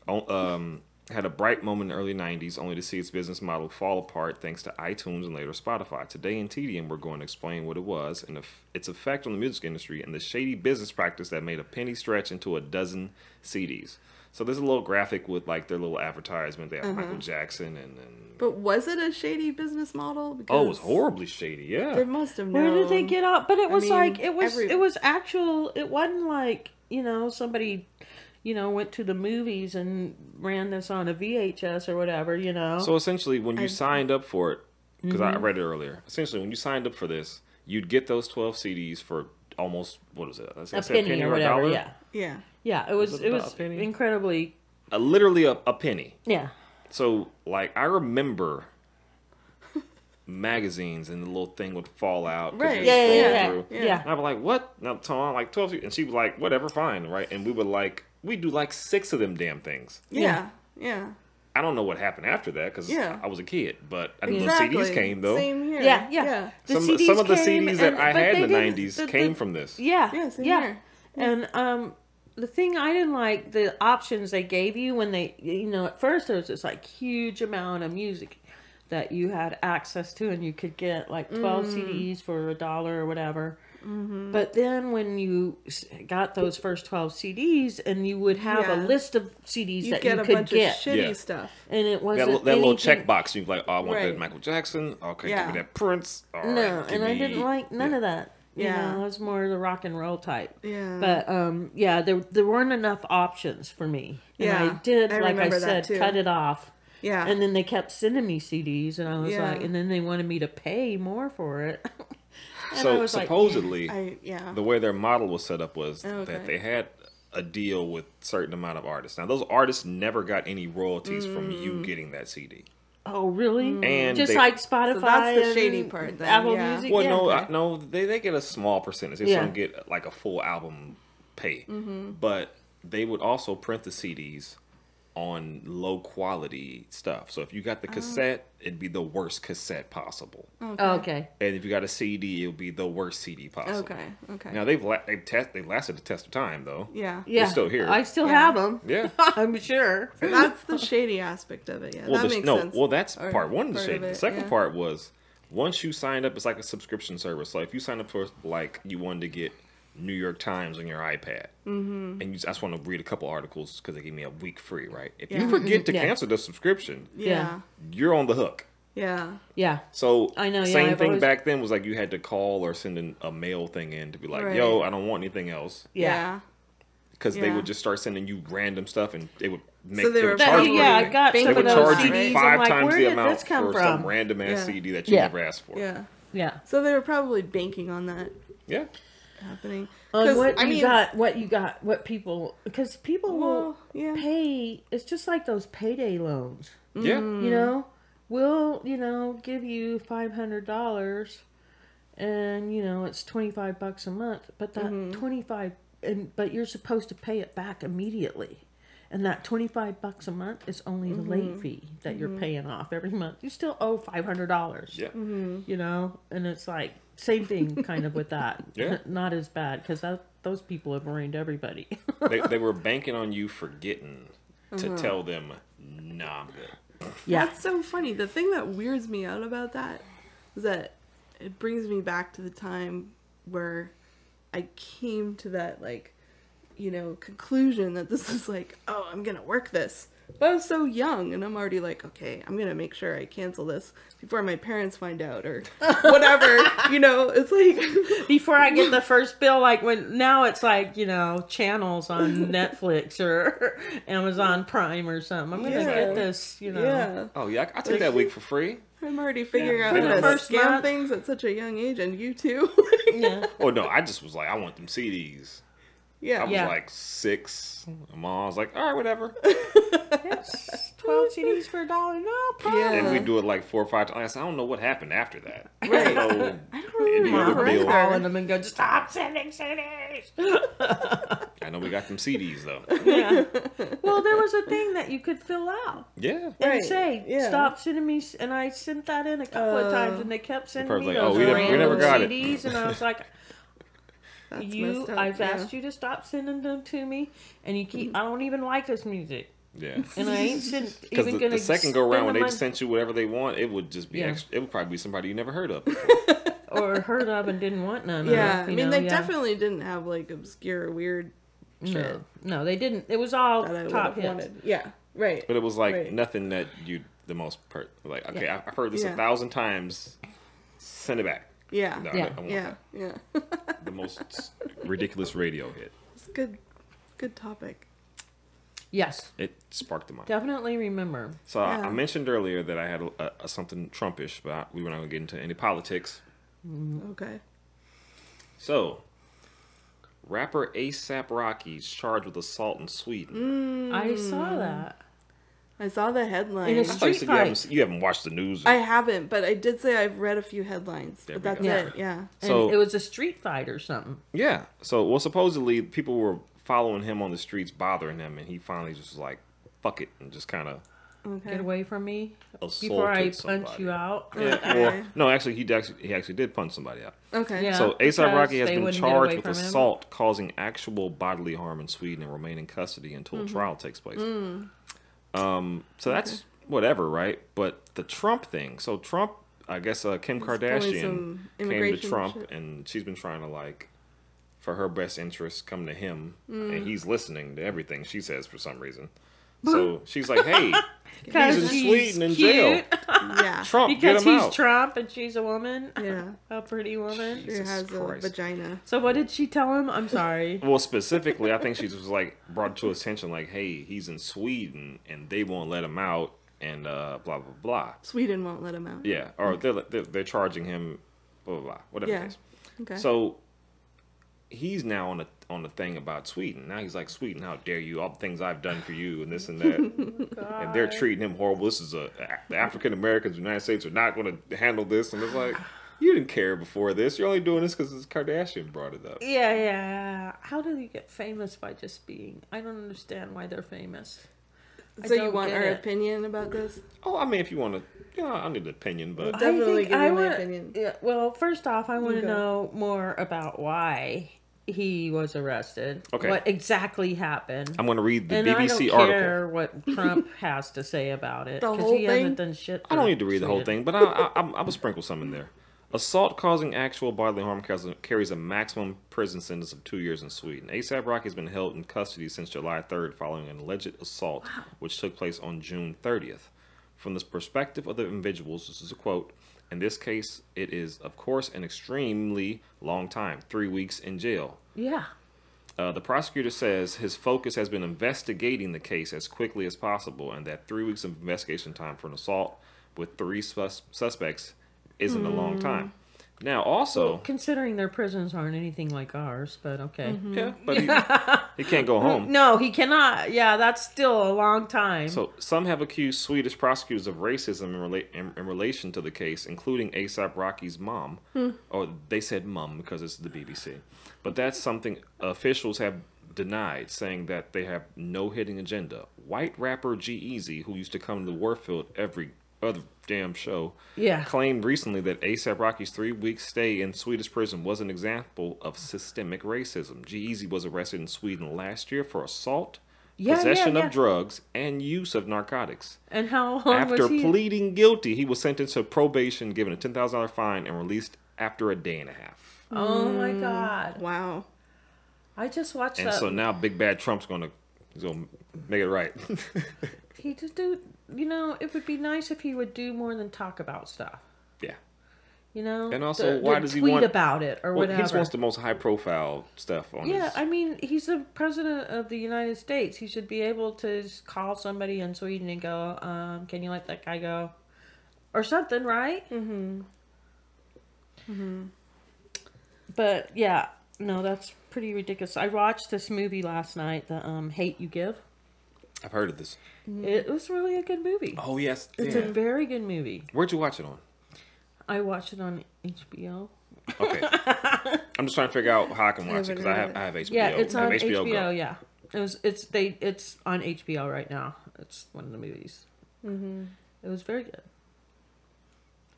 Um... had a bright moment in the early nineties, only to see its business model fall apart thanks to iTunes and later Spotify. Today in T D M, we're going to explain what it was and its effect on the music industry and the shady business practice that made a penny stretch into a dozen C Ds. So there's a little graphic with like their little advertisement. They have uh-huh. Michael Jackson and, and... But was it a shady business model? Because oh, it was horribly shady, yeah. They must have known. Where did they get up? But it was I mean, like, it was, every... it was actual, it wasn't like, you know, somebody... you know, went to the movies and ran this on a V H S or whatever, you know. So essentially, when you I, signed up for it, because mm-hmm. I read it earlier, essentially, when you signed up for this, you'd get those twelve C Ds for almost, what was it? I said, a, penny a penny or, or whatever, a dollar? Yeah. Yeah. Yeah, it was, was it, it was incredibly... Uh, literally a, a penny. Yeah. So, like, I remember magazines and the little thing would fall out. Right. Yeah, yeah, yeah, yeah. yeah. And I'd be like, what? Now, Tom, like, twelve C Ds. And she was like, whatever, fine, right? And we would like... we do like six of them damn things. Yeah, yeah. I don't know what happened after that because yeah. I was a kid, but I didn't exactly. know C Ds came though. Same here. Yeah, yeah. yeah. Some, the C Ds some of the C Ds and, that I had in the nineties the, the, came from this. Yeah, yeah. Same yeah. Here. And um, the thing I didn't like, the options they gave you when they, you know, at first there was this like huge amount of music that you had access to, and you could get like twelve mm. C Ds for a dollar or whatever. Mm-hmm. But then when you got those first twelve C Ds, and you would have yeah. a list of C Ds you that get you could bunch get. Of shitty yeah. stuff. And it wasn't that, that little checkbox. You'd be like, oh, I want right. that Michael Jackson. Okay, yeah. give me that Prince. All no, right, and me... I didn't like none yeah. of that. You yeah. know, I was more of the rock and roll type. Yeah. But, um, yeah, there, there weren't enough options for me. And yeah. I did, I like I said, too. cut it off. Yeah. And then they kept sending me C Ds, and I was yeah. like, and then they wanted me to pay more for it. And so supposedly, like, I, yeah. the way their model was set up was oh, okay. that they had a deal with a certain amount of artists. Now, those artists never got any royalties mm. from you getting that C D. Oh, really? Mm. And just they, like Spotify, so that's the shady part. Then. Apple yeah. Music. Well, yeah, no, okay. I, no, they they get a small percentage. They yeah. don't get like a full album pay, mm-hmm. but they would also print the C Ds on low quality stuff. So if you got the cassette, oh. it'd be the worst cassette possible. Okay. Oh, okay. And if you got a C D, it'll be the worst C D possible. Okay. Okay. Now they've la they've test they lasted the test of time though. Yeah. Yeah. They're still here. I still yeah. have them. Yeah. I'm sure. So that's the shady aspect of it. Yeah. Well, that the, makes no, sense. Well, that's or part one. Part the shady. It, the second yeah. part was once you signed up, it's like a subscription service. So if you signed up for like you wanted to get New York Times on your iPad, mm-hmm. and you just, I just want to read a couple articles because they gave me a week free, right? If yeah. you forget to yeah. cancel the subscription, yeah, you're on the hook. Yeah, yeah. So I know. Same yeah, thing always... back then was like you had to call or send an, a mail thing in to be like, right. "Yo, I don't want anything else." Yeah, because yeah. yeah. they would just start sending you random stuff, and they would make so they, they were would charge that, yeah, I got they would charge you right? five like, times the amount for from? some random ass yeah. C D that you yeah. never asked for. Yeah, yeah. So they were probably banking on that. Yeah. happening on um, what I you mean, got what you got what people because people well, will yeah. pay. It's just like those payday loans. Yeah, you know, we'll you know give you five hundred dollars, and you know it's twenty-five bucks a month, but that mm-hmm. twenty-five and but you're supposed to pay it back immediately, and that twenty-five bucks a month is only the mm-hmm. late fee that mm-hmm. you're paying off every month. You still owe five hundred dollars. Yeah, mm-hmm. you know, and it's like same thing kind of with that. Yeah. Not as bad because those people have ruined everybody. they, they were banking on you forgetting to uh-huh. tell them, nah, I'm good. Yeah. That's so funny. The thing that weirds me out about that is that it brings me back to the time where I came to that, like, you know, conclusion that this is like, oh, I'm going to work this. But I was so young, and I'm already like, okay, I'm going to make sure I cancel this before my parents find out or whatever. You know, it's like... before I get the first bill, like when now it's like, you know, channels on Netflix or Amazon Prime or something. I'm going to yeah. get this, you know. Yeah. Oh, yeah, I, I took like, that week for free. I'm already figuring yeah. out how to first scam month. things at such a young age, and you too. yeah. Oh, no, I just was like, I want them C Ds. Yeah, I was yeah. like six. Mom was like, all right, whatever. It's twelve C Ds for a dollar. No problem. Yeah. And we do it like four or five times. I don't know what happened after that. Right. So, I don't remember. Really calling them and go, just stop sending C Ds. I know we got them C Ds though. Yeah. Well, there was a thing that you could fill out. Yeah. And right. say, yeah. stop sending me. And I sent that in a couple uh, of times, and they kept sending me like, those oh, we never, we never got C Ds, it. And I was like. That's you, up, I've yeah. asked you to stop sending them to me, and you keep. I don't even like this music. Yeah, and I ain't send, even the, gonna. Because the second go around when they just sent you whatever they want, it would just be. Yeah. Extra, it would probably be somebody you never heard of, or heard of and didn't want none. Yeah, of, you I mean know? they yeah. definitely didn't have like obscure, weird. Shit. No, no, they didn't. It was all top hits. Wanted. Yeah, right. But it was like right. nothing that you the most per like. Okay, yeah. I've heard this yeah. a thousand times. Send it back. Yeah, no, yeah, I don't, I don't yeah, yeah. The most ridiculous radio hit. It's a good, good topic. Yes. It sparked the mind. Definitely remember. So yeah. I, I mentioned earlier that I had a, a, a something Trumpish, but I, we were not going to get into any politics. Mm, okay. So, rapper A$AP Rocky's charged with assault in Sweden. Mm. I saw that. I saw the headline. In a street I you, said you, haven't, you haven't watched the news. Or... I haven't, but I did say I've read a few headlines. There but that's go. it, yeah. So and it was a street fight or something. Yeah. So, well, supposedly people were following him on the streets, bothering him, and he finally just was like, "Fuck it," and just kind of okay. get away from me before I punch somebody. you out. Yeah. Okay. Well, no, actually, he actually he actually did punch somebody out. Okay. Yeah, so A$AP Rocky has been charged with assault, him. causing actual bodily harm in Sweden, and remain in custody until mm-hmm. a trial takes place. Mm. Um, so that's okay. whatever, right? But the Trump thing. So Trump, I guess uh, Kim There's Kardashian came to Trump shit. and she's been trying to like, for her best interest, come to him. Mm. And he's listening to everything she says for some reason. So she's like, hey, he's in Sweden in cute. jail. Yeah. Trump, because get him he's out. Trump and she's a woman. Yeah. A pretty woman. She has Christ. a vagina. So what did she tell him? I'm sorry. Well, specifically, I think she was like brought to attention like, hey, he's in Sweden and they won't let him out and uh, blah, blah, blah. Sweden won't let him out. Yeah. Or okay. they're, they're, they're charging him, blah, blah, blah. Whatever yeah. it is. Okay. So he's now on a on the thing about Sweden. Now he's like, Sweden, how dare you? All the things I've done for you and this and that. Oh, and they're treating him horrible. This is a, the African-Americans in the United States are not going to handle this. And it's like, you didn't care before this. You're only doing this because this Kardashian brought it up. Yeah, yeah. How do you get famous by just being? I don't understand why they're famous. So you want our it. opinion about this? Oh, I mean, if you want to, you know, I need an opinion, but... We'll definitely give you my opinion. Yeah, well, first off, I want to know more about why he was arrested. Okay. What exactly happened? I'm going to read the and B B C article. I don't care article. what Trump has to say about it. The whole he thing? Hasn't done shit I don't need to read Sweden. the whole thing, but I, I, I'm, I'm going to sprinkle some in there. Assault causing actual bodily harm carries a maximum prison sentence of two years in Sweden. A$AP Rocky has been held in custody since July third following an alleged assault, wow. which took place on June thirtieth. From the perspective of the individuals, this is a quote, in this case, it is, of course, an extremely long time, three weeks in jail. Yeah. Uh, the prosecutor says his focus has been investigating the case as quickly as possible and that three weeks of investigation time for an assault with three sus suspects isn't mm. a long time. Now, also... Well, considering their prisons aren't anything like ours, but okay. Mm-hmm. Yeah, but he, he can't go home. No, he cannot. Yeah, that's still a long time. So, some have accused Swedish prosecutors of racism in, rela in, in relation to the case, including A$AP Rocky's mom. Hmm. Or they said mom because it's the B B C. But that's something officials have denied, saying that they have no hidden agenda. White rapper G-Eazy, who used to come to Warfield every other damn show, yeah, claimed recently that A$AP Rocky's three-week stay in Swedish prison was an example of systemic racism. G-Eazy was arrested in Sweden last year for assault, yeah, possession yeah, yeah. of drugs, and use of narcotics. And how long After was he... pleading guilty, he was sentenced to probation, given a ten thousand dollar fine, and released after a day and a half. Oh, mm. my God. Wow. I just watched and that. And so now Big Bad Trump's going to He's gonna make it right. He just do, you know, it would be nice if he would do more than talk about stuff. Yeah. You know? And also, the, why the does he want... tweet about it or well, whatever. He just wants the most high-profile stuff on Yeah, his... I mean, he's the president of the United States. He should be able to just call somebody in Sweden and go, um, can you let that guy go? Or something, right? Mm-hmm. Mm-hmm. But, yeah. No, that's pretty ridiculous. I watched this movie last night, the um, Hate You Give. I've heard of this. It was really a good movie. Oh, yes. It's yeah. a very good movie. Where'd you watch it on? I watched it on H B O. Okay. I'm just trying to figure out how I can watch it because I have I have H B O. Yeah, it's on H B O. H B O yeah, it was it's they it's on H B O right now. It's one of the movies. Mm-hmm. It was very good.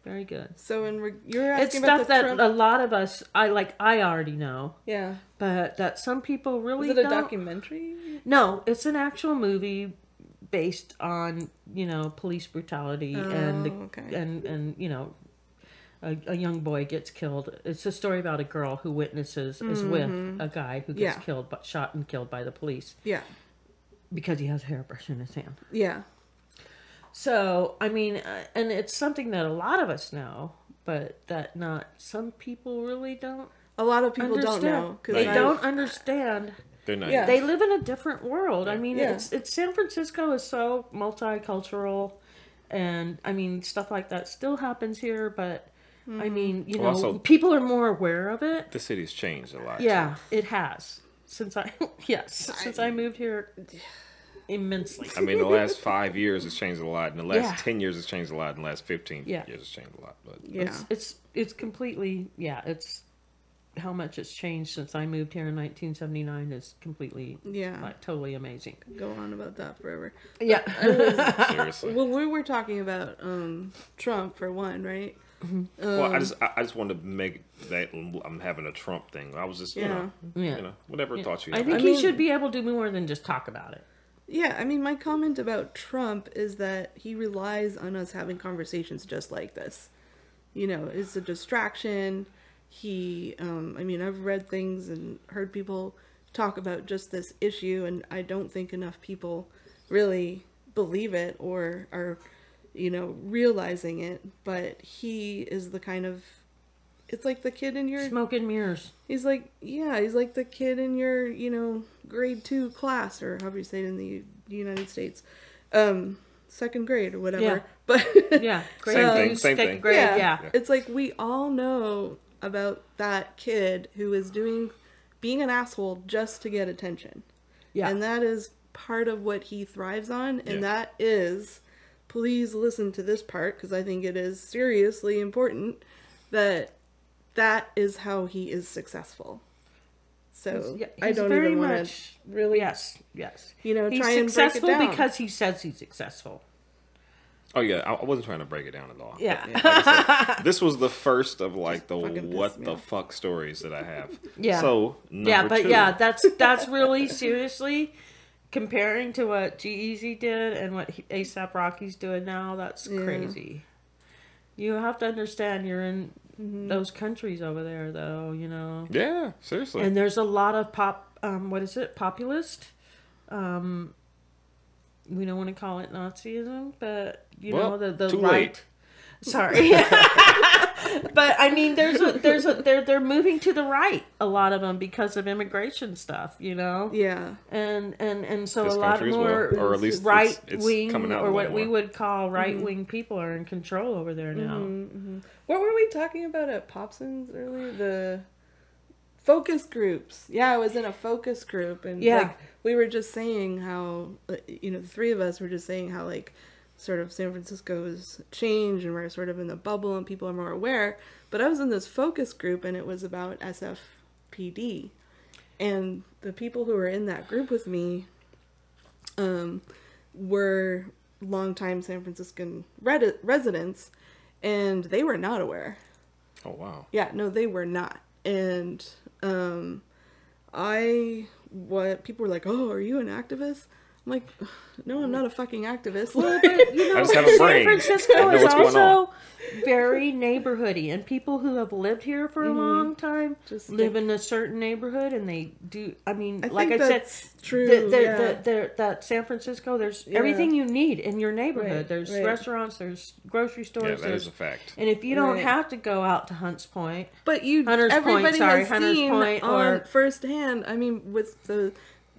Very good. So in re you're asking it's about stuff the that Trump... a lot of us I like. I already know. Yeah. But that some people really don't. Is it a don't... documentary? No, it's an actual movie. Based on, you know, police brutality oh, and the, okay. and and you know, a, a young boy gets killed. It's a story about a girl who witnesses mm-hmm. is with a guy who gets yeah. killed, but shot and killed by the police. Yeah, because he has a hairbrush in his hand. Yeah. So I mean, uh, and it's something that a lot of us know, but that not some people really don't. A lot of people understand. don't know because they I've... don't understand. Yeah. They live in a different world. Yeah. I mean, yeah. it's, it's San Francisco is so multicultural, and I mean stuff like that still happens here. But mm. I mean, you well, know, also, people are more aware of it. The city's changed a lot. Yeah, too. It has since I yes I, since I moved here immensely. I mean, the last five years it's changed a lot, and the last yeah. ten years it's changed a lot, and the last fifteen yeah. years it's changed a lot. But yeah, it's it's, it's completely yeah it's. How much it's changed since I moved here in nineteen seventy-nine is completely, yeah, like, totally amazing. Go on about that forever. Yeah. Was, Seriously. Well, we were talking about um, Trump for one, right? Mm-hmm. Well, um, I just I, I just wanted to make that I'm having a Trump thing. I was just, yeah. you know, yeah. you know whatever yeah. thoughts you had. I think I he mean, should be able to do more than just talk about it. Yeah, I mean, my comment about Trump is that he relies on us having conversations just like this. You know, it's a distraction. He, um, I mean, I've read things and heard people talk about just this issue, and I don't think enough people really believe it or are, you know, realizing it, but he is the kind of, it's like the kid in your... Smoke and mirrors. He's like, yeah, he's like the kid in your, you know, grade two class, or however you say it in the United States, um... second grade or whatever. Yeah. But... yeah, grade same um, thing, same thing. Grade, yeah. Yeah. yeah, it's like we all know... about that kid who is doing, being an asshole just to get attention. Yeah. And that is part of what he thrives on. And yeah. that is, please listen to this part, because I think it is seriously important that that is how he is successful. So he's, yeah, he's I don't very even want to really, yes, yes. you know, he's try and break it down. Successful because he says he's successful. Oh yeah, I wasn't trying to break it down at all. Yeah, but, like I said, this was the first of like the what the fuck stories that I have. Yeah. So number yeah, but two. yeah, that's that's really seriously comparing to what G-Eazy did and what A$AP Rocky's doing now. That's yeah. crazy. You have to understand you're in mm-hmm. those countries over there, though. You know. Yeah, seriously. And there's a lot of pop. Um, what is it? Populist. Um, we don't want to call it Nazism, but. You well, know the the right. Late. Sorry, but I mean, there's a there's a they're they're moving to the right. A lot of them because of immigration stuff, you know. Yeah, and and and so this a lot more well, or at least right it's, it's wing or what we would call right mm-hmm. wing people are in control over there now. Mm-hmm, mm-hmm. What were we talking about at Popson's earlier? The focus groups. Yeah, I was in a focus group, and yeah, like, we were just saying how you know the three of us were just saying how like. Sort of San Francisco's change and we're sort of in the bubble and people are more aware. But I was in this focus group and it was about S F P D. And the people who were in that group with me um, were longtime San Franciscan red residents and they were not aware. Oh, wow. Yeah, no, they were not. And um, I, what people were like, oh, are you an activist? I'm like, no, I'm not a fucking activist. Well, but, you know, I just have a brain. San Francisco is also very neighborhoody, and people who have lived here for mm-hmm. a long time just live think... in a certain neighborhood, and they do. I mean, I like I said, true. The, the, yeah. the, the, that San Francisco, there's yeah. everything you need in your neighborhood. Right. There's right. restaurants, there's grocery stores. Yeah, that there's, is a fact. And if you don't right. have to go out to Hunts Point, but you, Hunters everybody Point, sorry, has Hunters seen Point, or on firsthand. I mean, with the.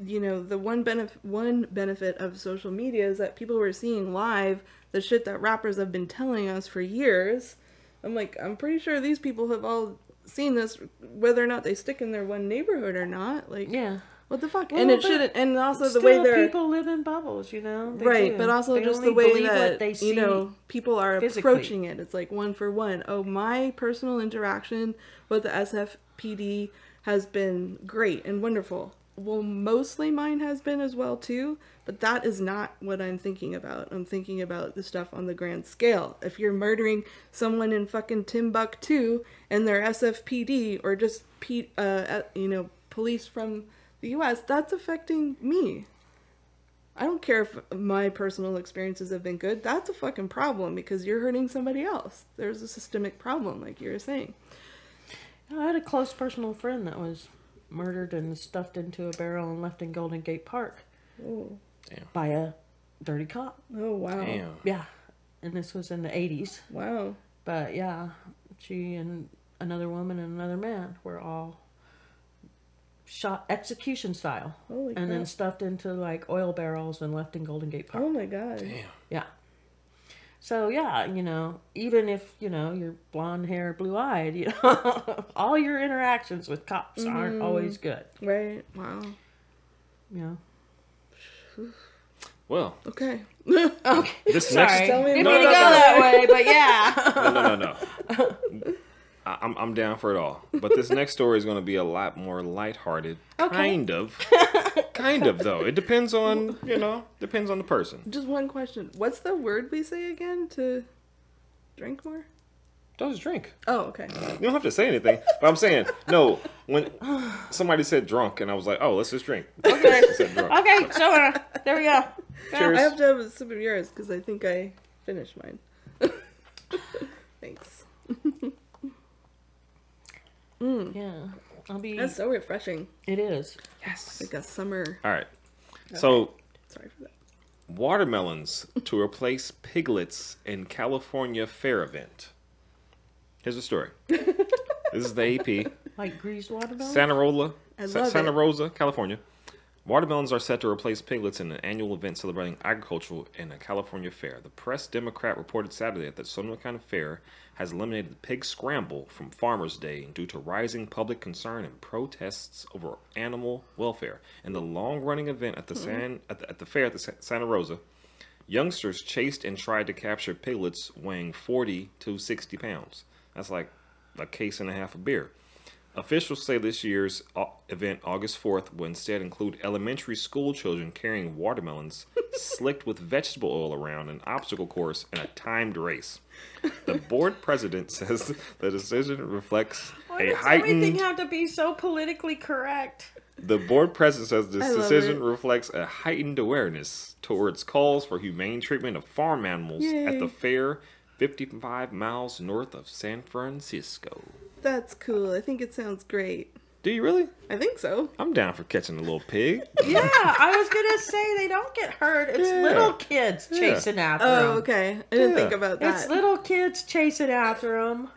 You know, the one benefit one benefit of social media is that people were seeing live the shit that rappers have been telling us for years. I'm like, I'm pretty sure these people have all seen this, whether or not they stick in their one neighborhood or not. Like, yeah, what the fuck? Well, and it shouldn't. And also the way they're people live in bubbles, you know, they right? Do. But also they just the way that they see, you know, people are physically approaching it. It's like one for one. Oh, my personal interaction with the S F P D has been great and wonderful. Well, mostly mine has been as well, too, but that is not what I'm thinking about. I'm thinking about the stuff on the grand scale. If you're murdering someone in fucking Timbuktu and they're S F P D or just, P uh, you know, police from the U S, that's affecting me. I don't care if my personal experiences have been good. That's a fucking problem because you're hurting somebody else. There's a systemic problem, like you were saying. I had a close personal friend that was murdered and stuffed into a barrel and left in Golden Gate Park by a dirty cop. Oh, wow. Damn. Yeah. And this was in the eighties. Wow. But, yeah, she and another woman and another man were all shot execution style. Holy and crap. Then stuffed into, like, oil barrels and left in Golden Gate Park. Oh, my God. Damn. Yeah. So, yeah, you know, even if, you know, you're blonde hair, blue eyed, you know, all your interactions with cops mm-hmm. aren't always good. Right. Wow. Yeah. Well. Okay. Okay. This Sorry. Next... Tell me no, no, no, go no. that way, but yeah. No, no, no, no. I'm, I'm down for it all. But this next story is going to be a lot more lighthearted. Okay. Kind of. Kind of, though. It depends on, you know, depends on the person. Just one question. What's the word we say again to drink more? Don't just drink. Oh, okay. You don't have to say anything. But I'm saying, no, when somebody said drunk, and I was like, oh, let's just drink. Okay. Said drunk. Okay, so uh, there we go. Cheers. I have to have a sip of yours, because I think I finished mine. Thanks. Mm. Yeah. I'll be... That's so refreshing. It is. Yes. Like a summer. All right. Okay. So, sorry for that. Watermelons to replace piglets in California fair event. Here's the story. This is the A P. Like greased watermelons? Santa Rosa, Sa Santa Rosa, California. Watermelons are set to replace piglets in an annual event celebrating agriculture in a California fair. The Press Democrat reported Saturday that Sonoma County Fair has eliminated the pig scramble from Farmers' Day due to rising public concern and protests over animal welfare. In the long-running event at the mm-hmm. San at the, at the fair at the Sa Santa Rosa, youngsters chased and tried to capture piglets weighing forty to sixty pounds. That's like a case and a half of beer. Officials say this year's event, August fourth, will instead include elementary school children carrying watermelons slicked with vegetable oil around an obstacle course in a timed race. The board president says the decision reflects Why a heightened... everything have to be so politically correct? The board president says this decision reflects a heightened awareness towards calls for humane treatment of farm animals Yay. At the fair fifty-five miles north of San Francisco. That's cool. I think it sounds great. Do you really? I think so. I'm down for catching a little pig. Yeah, I was going to say they don't get hurt. It's yeah. little kids yeah. chasing after them. Oh, okay. I didn't yeah. think about that. It's little kids chasing after them.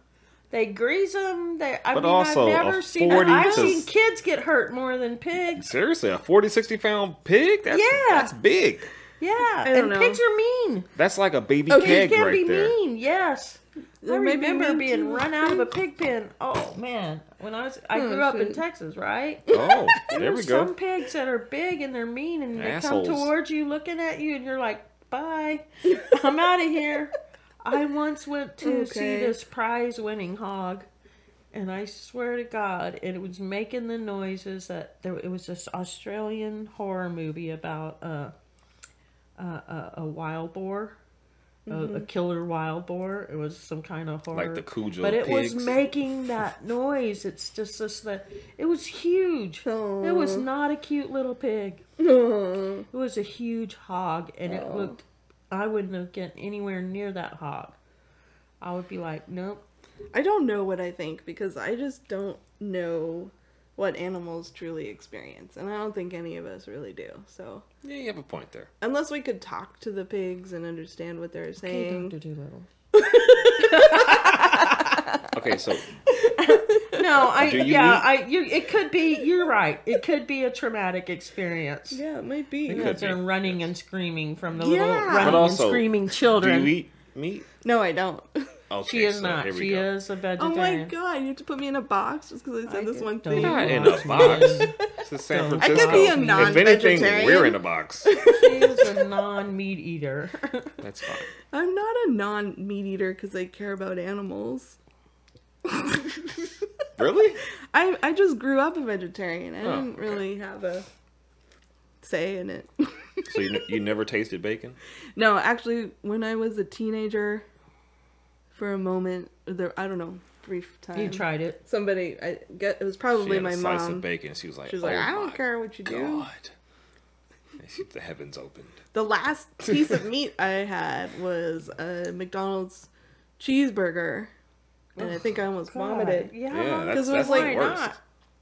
They grease them. They, I but mean, also I've never seen I've to... seen kids get hurt more than pigs. Seriously, a forty, sixty pound pig? That's, yeah. That's big. Yeah, I don't and know. Pigs are mean. That's like a baby okay. pig right there. Pigs can be there. mean, yes. I remember being run out of a pig pen. Oh man, when I was I grew up in Texas, right? Oh, there we go. Some pigs that are big and they're mean and they come towards you, looking at you, and you're like, "Bye, I'm out of here." I once went to see this prize-winning hog, and I swear to God, it was making the noises that there. It was this Australian horror movie about a uh, uh, uh, a wild boar. mm-hmm. a, a killer wild boar. It was some kind of horror. Like the Cujo But it pigs. was making that noise. It's just this, that it was huge. Aww. It was not a cute little pig. Aww. It was a huge hog, and Aww. it looked, I wouldn't have gotten anywhere near that hog. I would be like, nope. I don't know what I think, because I just don't know what animals truly experience, and I don't think any of us really do. So yeah, you have a point there. Unless we could talk to the pigs and understand what they're saying. Okay, Doctor Doolittle. Okay, so no, I yeah, mean? I you it could be. You're right. It could be a traumatic experience. Yeah, it might be. Because they're be. running yes. and screaming from the yeah. little running also, and screaming children. Do you eat meat? No, I don't. Okay, she is so not. She go. is a vegetarian. Oh my god! You have to put me in a box just because I said I this one thing. Not in a box. It's in San Francisco. I could be a non-vegetarian. If anything, we're in a box. She is a non-meat eater. That's fine. I'm not a non-meat eater because I care about animals. Really? I I just grew up a vegetarian. I oh, didn't really okay. have a say in it. So you you never tasted bacon? No, actually, when I was a teenager. For a moment, there, I don't know, brief time. You tried it. Somebody, I get it was probably my mom. She had a slice of bacon. She was like, she was like, I don't care what you do. God. The heavens opened. The last piece of meat I had was a McDonald's cheeseburger, and I think I almost vomited. Yeah, because it was like not.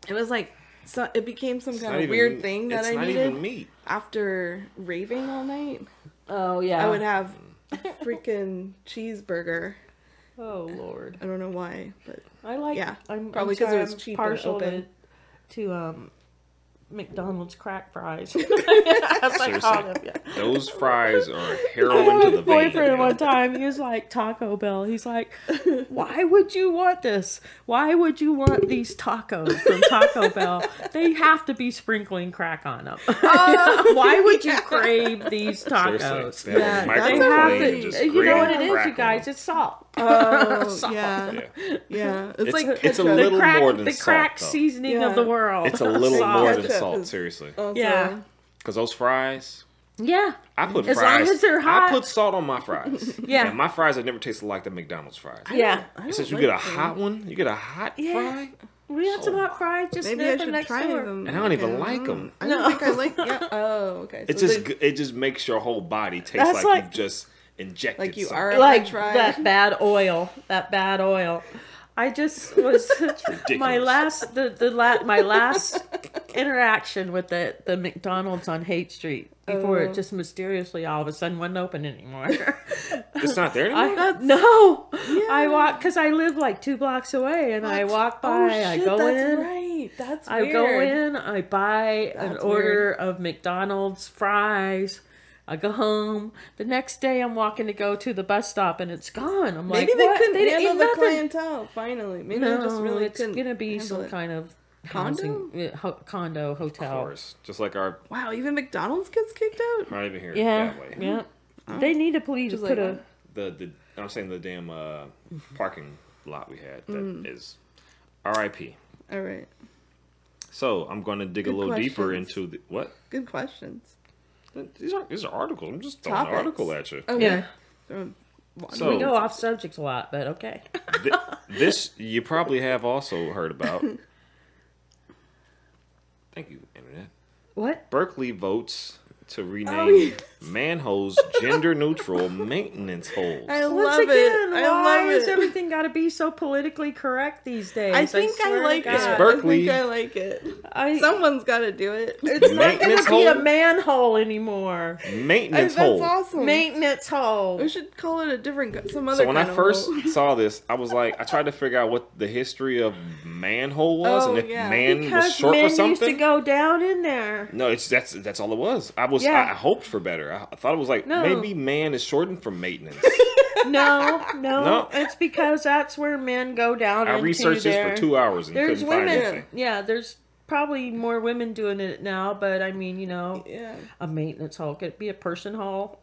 It was like so. It became some kind of weird thing that I needed after raving all night. Oh yeah, I would have a freaking cheeseburger. Oh Lord! I don't know why, but I like. Yeah, I'm probably because it was cheap partial to, to um, McDonald's crack fries. That's like them, yeah. Those fries are heroin to the vein. My boyfriend one time, he was like Taco Bell. He's like, "Why would you want this? Why would you want these tacos from Taco Bell? They have to be sprinkling crack on them. Uh, why would you crave these tacos? Yeah, they have to. You know what it is, you guys? It's salt." Oh, yeah. yeah, yeah. It's, it's like ketchup. It's a little crack, more than the salt, crack though. seasoning yeah. of the world. It's a little salt. more than salt, is, seriously. Okay. Yeah, because those fries. Yeah, I put as fries. Long as they're hot. I put salt on my fries. Yeah, and my fries have never tasted like the McDonald's fries. Yeah, since you like get a them. hot one, you get a hot yeah. fry. We had some hot fries just maybe I should next try door. them. And I don't even like them. I don't think I like. Yeah. Oh, okay. It just it just makes your whole body taste like you just. Injected like you are like tried. that bad oil that bad oil I just was my last the the la my last interaction with the the McDonald's on Haight Street before oh. it just mysteriously all of a sudden wasn't open anymore. It's not there anymore. I, no yeah. I walk because I live like two blocks away and what? I walk by oh, shit, I go that's in right. that's I weird. go in I buy that's an order weird. of McDonald's fries. I go home. The next day, I'm walking to go to the bus stop, and it's gone. I'm like, maybe they what? couldn't they handle the nothing. clientele. Finally, maybe no, they just really it's couldn't. It's gonna be some it. kind of condo, housing, ho condo hotel. Of course, just like our wow. Even McDonald's gets kicked out. Not even here. Yeah, that way. yeah. Oh. They need to please put like a the the. I'm saying the damn uh, parking lot we had that mm. is R I P All right. So I'm going to dig Good a little questions. deeper into the what? Good questions. These are these are articles. I'm just throwing Topics. an article at you. Okay. Yeah. Um, so, we go off subject a lot, but okay. th this you probably have also heard about. Thank you, Internet. What? Berkeley votes to rename oh, yes. manholes gender-neutral maintenance holes. I love Once again, it. I why love has it. everything got to be so politically correct these days? I think I, I like it. It's Berkeley. I think I like it. I, Someone's got to do it. It's not going to be a manhole anymore. Maintenance I, that's hole. That's awesome. Maintenance hole. We should call it a different, some other So when kind I first hole. saw this, I was like, I tried to figure out what the history of manhole was, oh, and if yeah. man because was short for something. Because men used to go down in there. No, it's that's that's all it was. I was Yeah. I, I hoped for better. I, I thought it was like no. maybe man is shortened for maintenance. No, no, no, it's because that's where men go down. I into researched their... this for two hours and there's couldn't women. find anything. Yeah, there's probably more women doing it now, but I mean, you know, yeah. a maintenance hall could be a person hall.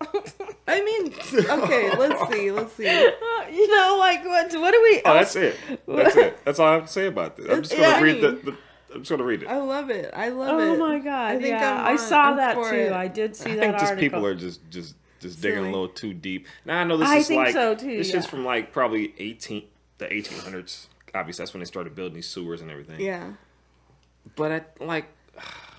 I mean, okay, let's see, let's see. You know, like what? What do we? Oh, that's it. That's it. That's all I have to say about this. I'm just gonna yeah, read I mean... the. the I'm just going to read it. I love it. I love oh it. Oh, my God. I think yeah. I saw I'm that, too. It. I did see that I think that just article. people are just, just just digging Silly. a little too deep. Now I know this I is think like so too, this yeah. shit's from like probably eighteen the eighteen hundreds. Obviously, that's when they started building these sewers and everything. Yeah, but I, like,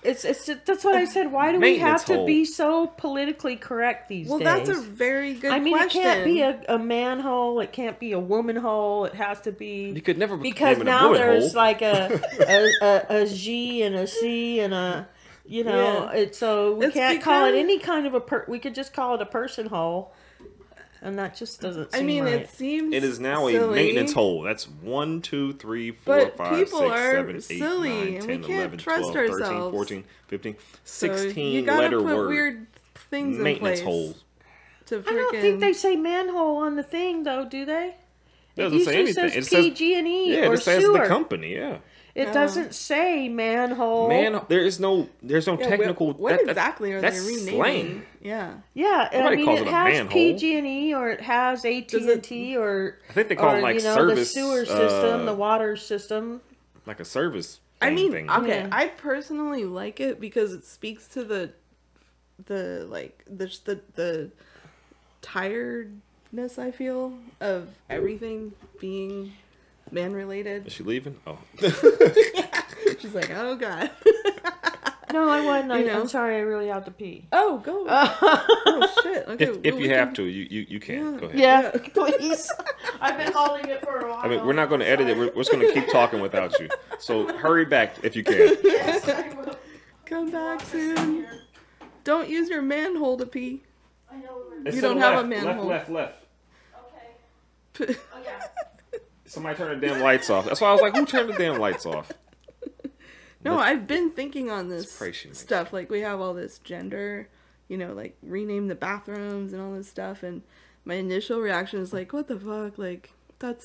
it's it's that's what I said. Why do we have to hole. be so politically correct these well, days? Well, that's a very good. I mean, question. It can't be a, a manhole. It can't be a woman hole. It has to be. You could never because be now a there's hole. like a a, a a G and a C and a. You know, yeah. it, so we it's can't because, call it any kind of a per. We could just call it a person hole, and that just doesn't. Seem I mean, right. it seems it is now silly. a maintenance hole. That's one, two, three, four, but five, six, seven, silly. eight, nine, ten, eleven, twelve, ourselves. thirteen, fourteen, fifteen, sixteen so letter put word weird things maintenance in place holes. To I don't think they say manhole on the thing though, do they? It, it doesn't say anything. Says it says P G and E yeah, or it just says the company. Yeah. It yeah. doesn't say manhole. Man, there is no, there's no yeah, technical. What, what that, exactly are that's they renaming? Slang. Yeah, yeah. Nobody I mean, calls it, it a has P G and E or it has A T and T or I think they call or, it like you know, service, the sewer system, uh, the water system, like a service. I mean, thing. okay, yeah. I personally like it because it speaks to the, the like the the, the tiredness I feel of everything being. Man related. Is she leaving? Oh. yeah. She's like, oh God. no, I wasn't. I, you know? I'm sorry. I really have to pee. Oh, go. Uh, oh shit. Okay. If, if well, you have can... to, you you you can. Yeah. Go ahead. Yeah, yeah. please. I've been holding it for a while. I mean, we're not going to edit it. We're, we're just going to keep talking without you. So hurry back if you can. Yes, I will. Come back soon. Don't use your manhole to pee. I know. We're... You don't left, have a manhole. Left, left, left. Okay. Oh yeah. Somebody turned the damn lights off. That's why I was like, who turned the damn lights off? No, Let's, I've been thinking on this stuff. Like, we have all this gender, you know, like, rename the bathrooms and all this stuff. And my initial reaction is like, what the fuck? Like, that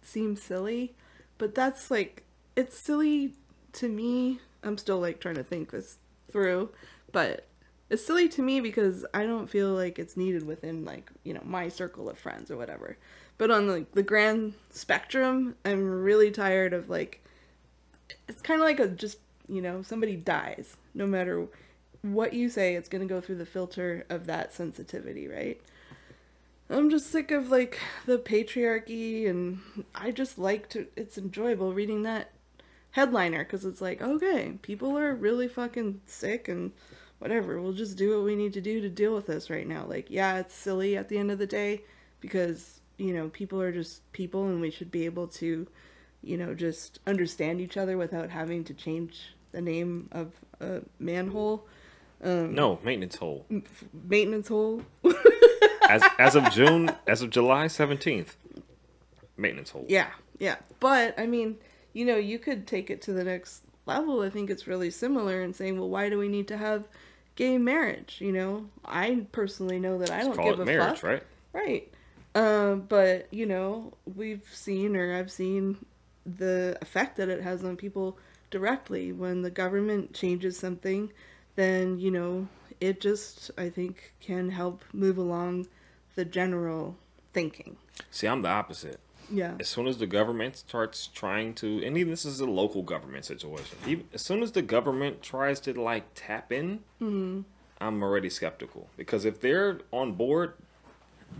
seems silly. But that's, like, it's silly to me. I'm still, like, trying to think this through. But it's silly to me because I don't feel like it's needed within, like, you know, my circle of friends or whatever. But on like the grand spectrum, I'm really tired of like, it's kind of like a just, you know, somebody dies. No matter what you say, it's going to go through the filter of that sensitivity, right? I'm just sick of like the patriarchy and I just like to, it's enjoyable reading that headliner because it's like, okay, people are really fucking sick and whatever. We'll just do what we need to do to deal with this right now. Like, yeah, it's silly at the end of the day because... you know, people are just people and we should be able to, you know, just understand each other without having to change the name of a manhole. Um, no, maintenance hole. Maintenance hole. as, as of June, as of July seventeenth, maintenance hole. Yeah, yeah. But, I mean, you know, you could take it to the next level. I think it's really similar in saying, well, why do we need to have gay marriage? You know, I personally know that I don't give a fuck. Just call it marriage, right? Right. Uh, but, you know, we've seen or I've seen the effect that it has on people directly. When the government changes something, then, you know, it just, I think, can help move along the general thinking. See, I'm the opposite. Yeah. As soon as the government starts trying to, and even this is a local government situation, even, as soon as the government tries to, like, tap in, mm-hmm. I'm already skeptical. Because if they're on board...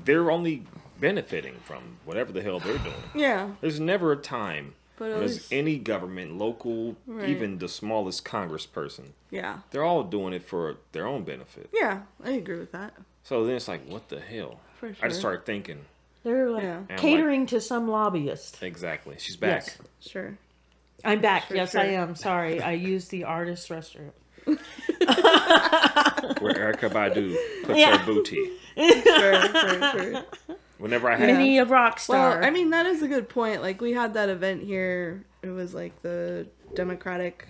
they're only benefiting from whatever the hell they're doing. Yeah. There's never a time but when least... there's any government, local, right. even the smallest congressperson. Yeah. They're all doing it for their own benefit. Yeah, I agree with that. So then it's like, what the hell? For sure. I just started thinking. They're like yeah. catering like, to some lobbyist. Exactly. She's back. Yes. Sure. I'm back. Sure, yes, sure. I am. Sorry. I used the artist's restroom. Where Erykah Badu puts yeah. her booty. Sure, sure, sure. Whenever I had Mini a rock star. Well, I mean that is a good point. Like we had that event here. It was like the Democratic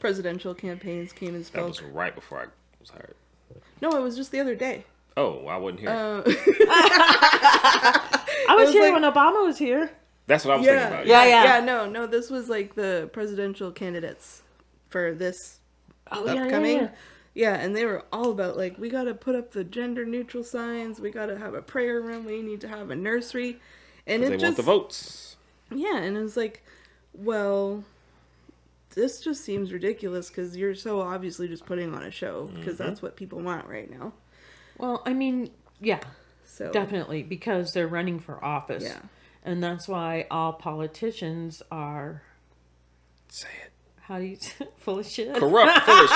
presidential campaigns came and spoke. That was right before I was hired. No, it was just the other day. Oh, well, I wasn't here. Uh, I was, was here like, when Obama was here. That's what I was yeah, thinking about. Yeah, yeah, yeah. Yeah, no, no. This was like the presidential candidates for this. Oh, upcoming. Yeah, yeah, yeah. yeah, and they were all about, like, we got to put up the gender-neutral signs, we got to have a prayer room, we need to have a nursery. And it they just, want the votes. Yeah, and it was like, well, this just seems ridiculous because you're so obviously just putting on a show because mm-hmm. that's what people want right now. Well, I mean, Yeah. So definitely, because they're running for office. Yeah. And that's why all politicians are... Say it. How do you... full of shit. Corrupt, full of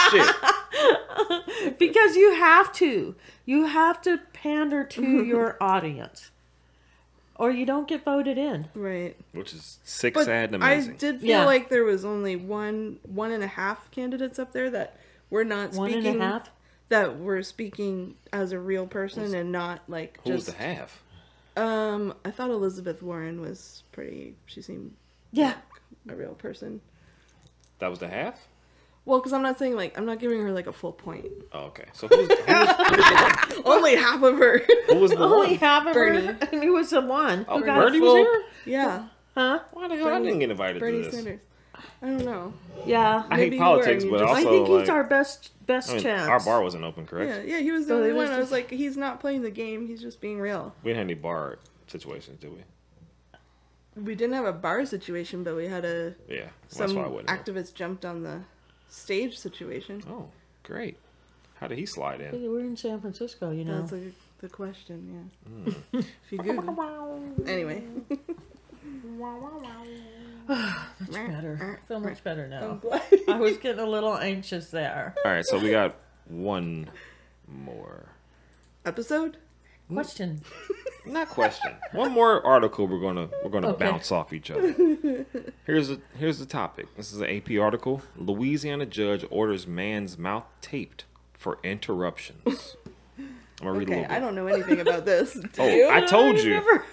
shit. Because you have to. You have to pander to your audience. Or you don't get voted in. Right. Which is sick, but sad, and amazing. I did feel yeah. like there was only one, one and a half candidates up there that were not one speaking... One and a half? That were speaking as a real person Who's, and not like just... Who was the half? Um, I thought Elizabeth Warren was pretty... She seemed... Yeah. Like a real person. That was the half? Well, because I'm not saying, like, I'm not giving her, like, a full point. Oh, okay. So who's, who's, who's only half of her. Who was the only one? Only half of Bernie. her? And who was the one? Oh, who got Bernie full... was here? Yeah. Huh? Why the hell Bernie, I didn't get invited Bernie to this? Sanders. I don't know. Yeah. I Maybe hate politics, but also, I think he's like, our best best I mean, chance. Our bar wasn't open, correct? Yeah, yeah, he was the so only one. Just... I was like, he's not playing the game. He's just being real. We didn't have any bar situations, did we? We didn't have a bar situation, but we had a yeah. Well, some activists jumped on the stage situation. Oh, great! How did he slide in? We're in San Francisco, you know. That's like the question. Yeah. Mm. If you Google. Anyway. Oh, much better. I feel much better now. I was getting a little anxious there. All right, so we got one more episode. Question. Not question. One more article. We're gonna we're gonna okay. bounce off each other. Here's a here's the topic. This is an A P article. Louisiana judge orders man's mouth taped for interruptions. I'm gonna okay, read a little bit. I don't know anything about this. Oh, you? I told you. Never...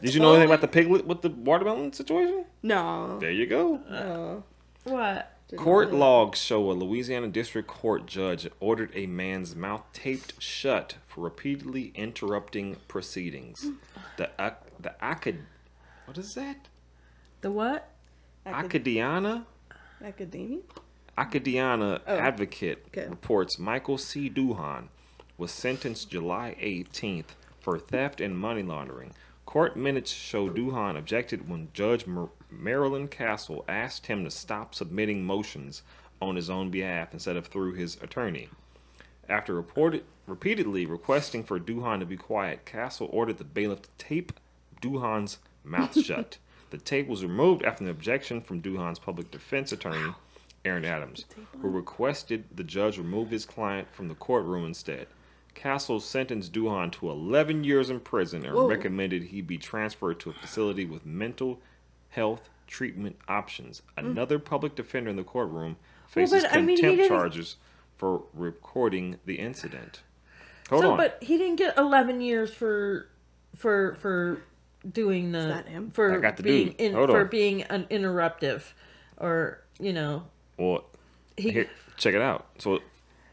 Did you know anything about the piglet with the watermelon situation? No. There you go. No. What? Didn't court really... logs show a Louisiana district court judge ordered a man's mouth taped shut for repeatedly interrupting proceedings. The uh, the Acad... What is that? The what? Acadiana? Academia? Acadiana oh. advocate okay. reports Michael C. Duhan was sentenced July eighteenth for theft and money laundering. Court minutes show Duhan objected when Judge Mar Marilyn Castle asked him to stop submitting motions on his own behalf instead of through his attorney. After reported, repeatedly requesting for Duhan to be quiet, Castle ordered the bailiff to tape Duhan's mouth shut. The tape was removed after an objection from Duhan's public defense attorney, Aaron Adams, who requested the judge remove his client from the courtroom instead. Castle sentenced Duhan to eleven years in prison and Whoa. recommended he be transferred to a facility with mental health treatment options. Another mm. public defender in the courtroom faces well, but, contempt I mean, charges for recording the incident. Hold so, on. But he didn't get eleven years for for for doing the Is that him? for got the being in, for on. being an interruptive, or you know. Well, he, here, check it out. So.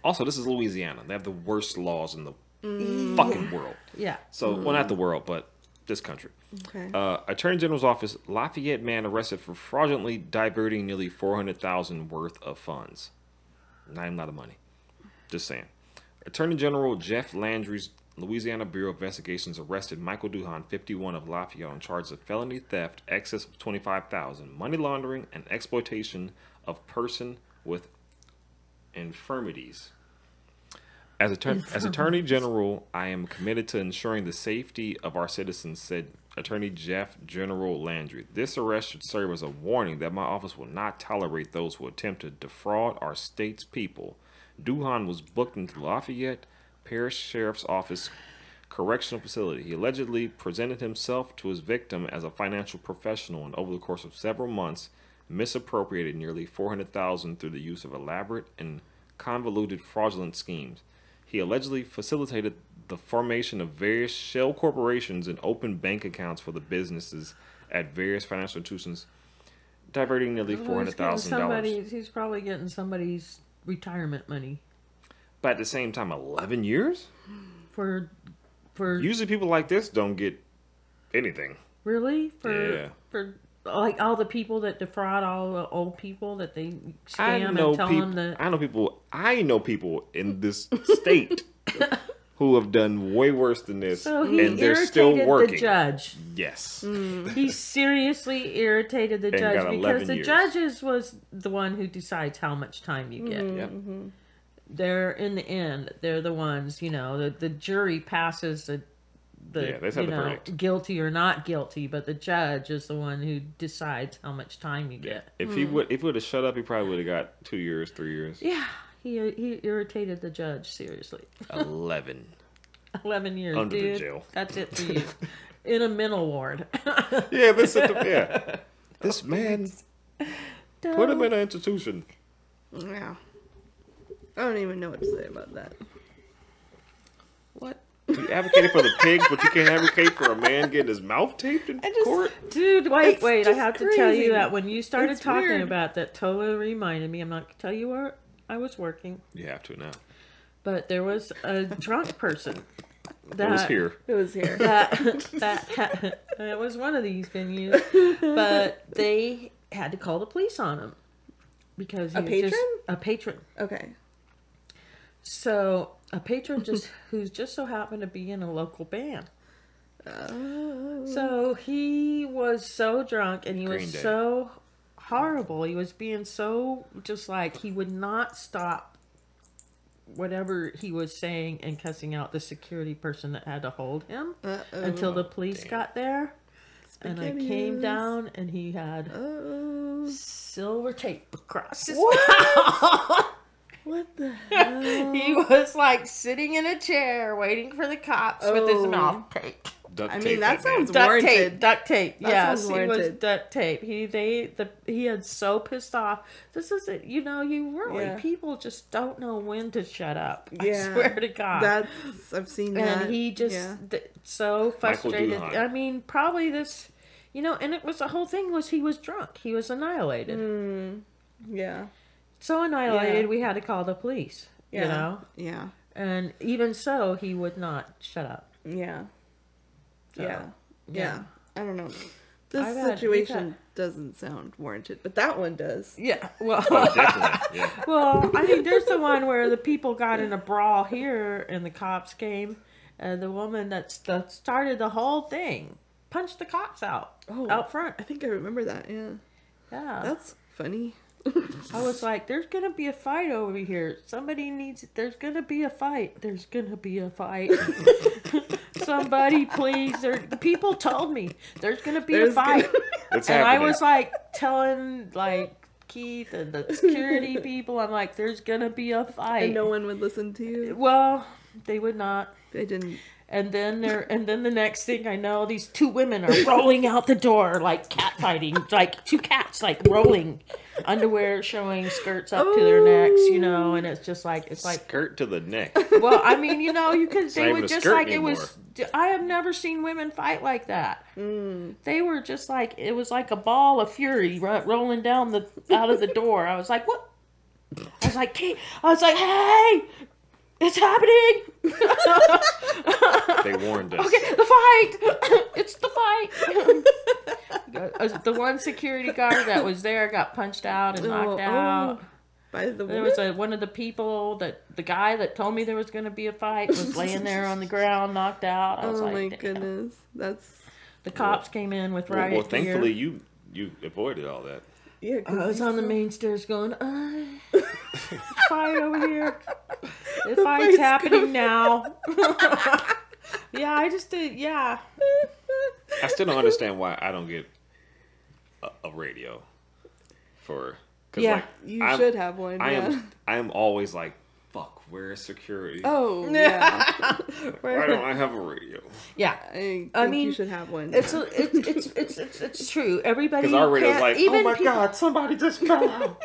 Also, this is Louisiana. They have the worst laws in the mm. fucking world. Yeah. So, mm. well, not the world, but this country. Okay. Uh, Attorney General's office, Lafayette man arrested for fraudulently diverting nearly four hundred thousand dollars worth of funds. Not even a lot of money. Just saying. Attorney General Jeff Landry's Louisiana Bureau of Investigations arrested Michael Duhan, fifty-one, of Lafayette on charges of felony theft, excess of twenty-five thousand dollars, money laundering, and exploitation of person with infirmities. As, attor as Attorney General, I am committed to ensuring the safety of our citizens, said Attorney Jeff General Landry. This arrest should serve as a warning that my office will not tolerate those who attempt to defraud our state's people. Duhan was booked into Lafayette Parish Sheriff's Office Correctional Facility. He allegedly presented himself to his victim as a financial professional and over the course of several months misappropriated nearly four hundred thousand dollars through the use of elaborate and convoluted fraudulent schemes. He allegedly facilitated the formation of various shell corporations and opened bank accounts for the businesses at various financial institutions, diverting nearly four hundred thousand dollars. He's probably getting somebody's retirement money. But at the same time, eleven years? For... for Usually people like this don't get anything. Really? For, yeah. For... Like all the people that defraud all the old people that they scam and tell them that I know people. I know people in this state who have done way worse than this, so he and they're still working. The judge, yes, mm. he seriously irritated the judge because the years. judges was the one who decides how much time you get. Mm-hmm. they're in the end, they're the ones, you know, the, the jury passes the, the yeah, they said you the know, verdict. Guilty or not guilty, but the judge is the one who decides how much time you get. If mm. he would if he would have shut up, he probably would have got two years, three years. Yeah, he he irritated the judge, seriously. Eleven. Eleven years, Under dude. the jail. That's it for you. In a mental ward. yeah, this is the, yeah. This man, Don't. put him in an institution. Yeah. I don't even know what to say about that. What? You advocated for the pigs, but you can't advocate for a man getting his mouth taped in just, court? Dude, wait, it's wait. I have crazy. to tell you that when you started it's talking weird. about that, totally reminded me. I'm not going to tell you where I was working. You have to now. But there was a drunk person. That, it was here. It was here. That, that, it was one of these venues. But they had to call the police on him. Because a patron? Just, a patron. Okay. So a patron just who's just so happened to be in a local band. Oh. So he was so drunk and he Green was Day. so horrible. He was being so just like he would not stop whatever he was saying and cussing out the security person that had to hold him Uh-oh. until the police Damn. got there. And I came down, and he had oh. silver tape across his mouth. What the hell? He was like sitting in a chair, waiting for the cops oh. with his mouth taped. Duct I tape mean, that, that sounds duct warranted. Tape, duct tape. That yeah, sounds warranted. He was duct tape. He they the he had so pissed off. This isn't, you know, you really yeah. people just don't know when to shut up. Yeah. I swear to God, that's I've seen and that. And he just yeah. th so frustrated. I mean, probably this. You know, and it was the whole thing was he was drunk. He was annihilated. Mm, yeah. So annihilated, yeah. we had to call the police. Yeah. You know? Yeah. And even so, he would not shut up. Yeah. So, yeah. yeah. Yeah. I don't know. This I've situation had, doesn't sound warranted, but that one does. Yeah. Well, oh, definitely. Yeah. Well, I mean, there's the one where the people got in a brawl here and the cops came and the woman that's, that started the whole thing punched the cops out oh, out front. I think I remember that. Yeah, yeah. That's funny. I was like, "There's gonna be a fight over here. Somebody needs. There's gonna be a fight. There's gonna be a fight. Somebody, please." There, the people told me there's gonna be there's a fight, gonna... and happening. I was like telling like Keith and the security people, I'm like, "There's gonna be a fight," and no one would listen to you. Well, they would not. They didn't. And then there, and then the next thing I know, these two women are rolling out the door like cat fighting, like two cats, like rolling, underwear showing, skirts up oh. to their necks, you know. And it's just like it's like skirt to the neck. Well, I mean, you know, you could they would just like anymore. it was. I have never seen women fight like that. Mm. They were just like it was like a ball of fury rolling down the out of the door. I was like, what? I was like, hey, I was like, hey. It's happening. They warned us. Okay, the fight. It's the fight. The one security guard that was there got punched out and knocked oh, out. Oh, by the there woman? was a, one of the people that the guy that told me there was going to be a fight was laying there on the ground, knocked out. I was oh like, my Damn. goodness, that's. The cops well, came in with riot gear. Well, thankfully you you avoided all that. Yeah, I was on the main stairs going, uh, fight over here. The fight's happening now. Yeah, I just did. Yeah. I still don't understand why I don't get a, a radio for. Cause yeah, like, you I'm, should have one. I yeah. am. I am always like, fuck, where is security? Oh, yeah. Why don't I have a radio? Yeah, I, think I mean, you should have one. It's a, it's, it's it's it's it's true. Everybody because our radio's like, oh my people... god, somebody just fell out.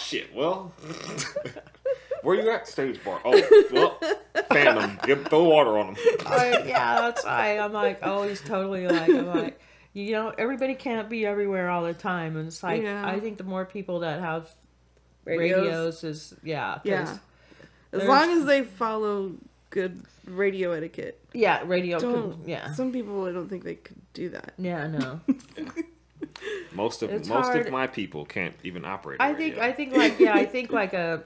Shit. Well, where you at? Stage bar. Oh, well, fan them. Give throw water on them. I, yeah, that's why I'm like always oh, totally like I'm like. You know, everybody can't be everywhere all the time, and it's like yeah. I think the more people that have. Radios. Radios is, yeah. Yeah. As long as they follow good radio etiquette. Yeah, radio. Could, yeah. Some people, I don't think they could do that. Yeah, no. yeah. Most of it's most hard. of my people can't even operate. I radio. think. I think like yeah. I think like a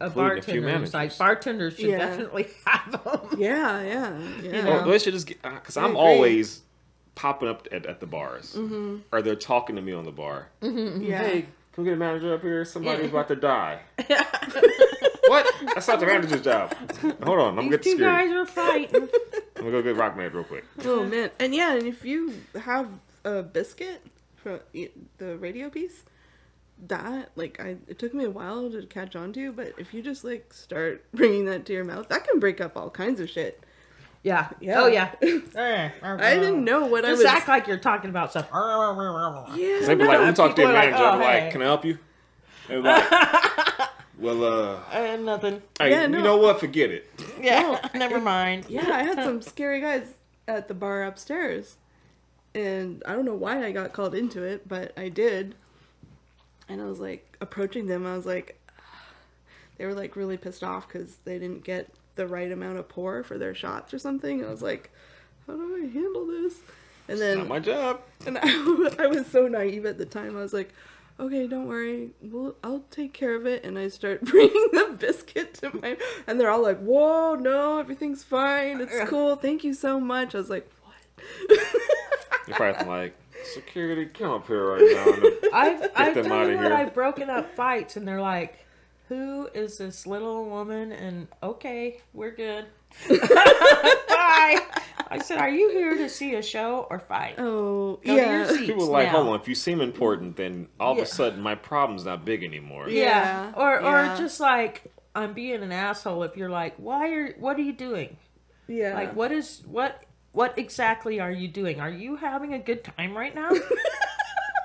a bartender. Like bartenders should yeah. definitely have them. Yeah, yeah. yeah. You know? Well, they should just because uh, I'm agree. always popping up at at the bars, mm-hmm. or they're talking to me on the bar. Mm-hmm, yeah. Hey, can we get a manager up here? Somebody's about to die. What? That's not the manager's job. Hold on, I'm These getting scared. These two guys are fighting. I'm gonna go get Rockman real quick. Oh man, and yeah, and if you have a biscuit from the radio piece, that like I it took me a while to catch on to, but if you just like start bringing that to your mouth, that can break up all kinds of shit. Yeah. yeah. Oh yeah. I didn't know what just I was. Just act like you're talking about stuff. Yeah. They'd be like, "Let me talk to your manager." Like, oh, hey. Like, "Can I help you?" And like, well, uh, I had nothing. Hey, yeah, no. You know what? Forget it. Yeah. No, never mind. Yeah, I had some scary guys at the bar upstairs, and I don't know why I got called into it, but I did. And I was like approaching them. I was like, they were like really pissed off because they didn't get the right amount of pour for their shots or something. I was like, how do I handle this? And then it's not my job. And I, I was so naive at the time. I was like, okay, don't worry, we'll, I'll take care of it. And I start bringing the biscuit to my, and they're all like, whoa, no, everything's fine, it's cool, thank you so much. I was like, what? You're probably like, security, come up here right now. And I've, I've done that. Here. I've broken up fights and they're like, who is this little woman? And okay, we're good. Bye. I said, are you here to see a show or fight? Oh, Go yeah. People are like, now. Hold on, if you seem important, then all yeah. of a sudden my problem's not big anymore. Yeah. yeah. Or yeah. or just like, I'm being an asshole if you're like, why are, what are you doing? Yeah. Like, what is, what, what exactly are you doing? Are you having a good time right now?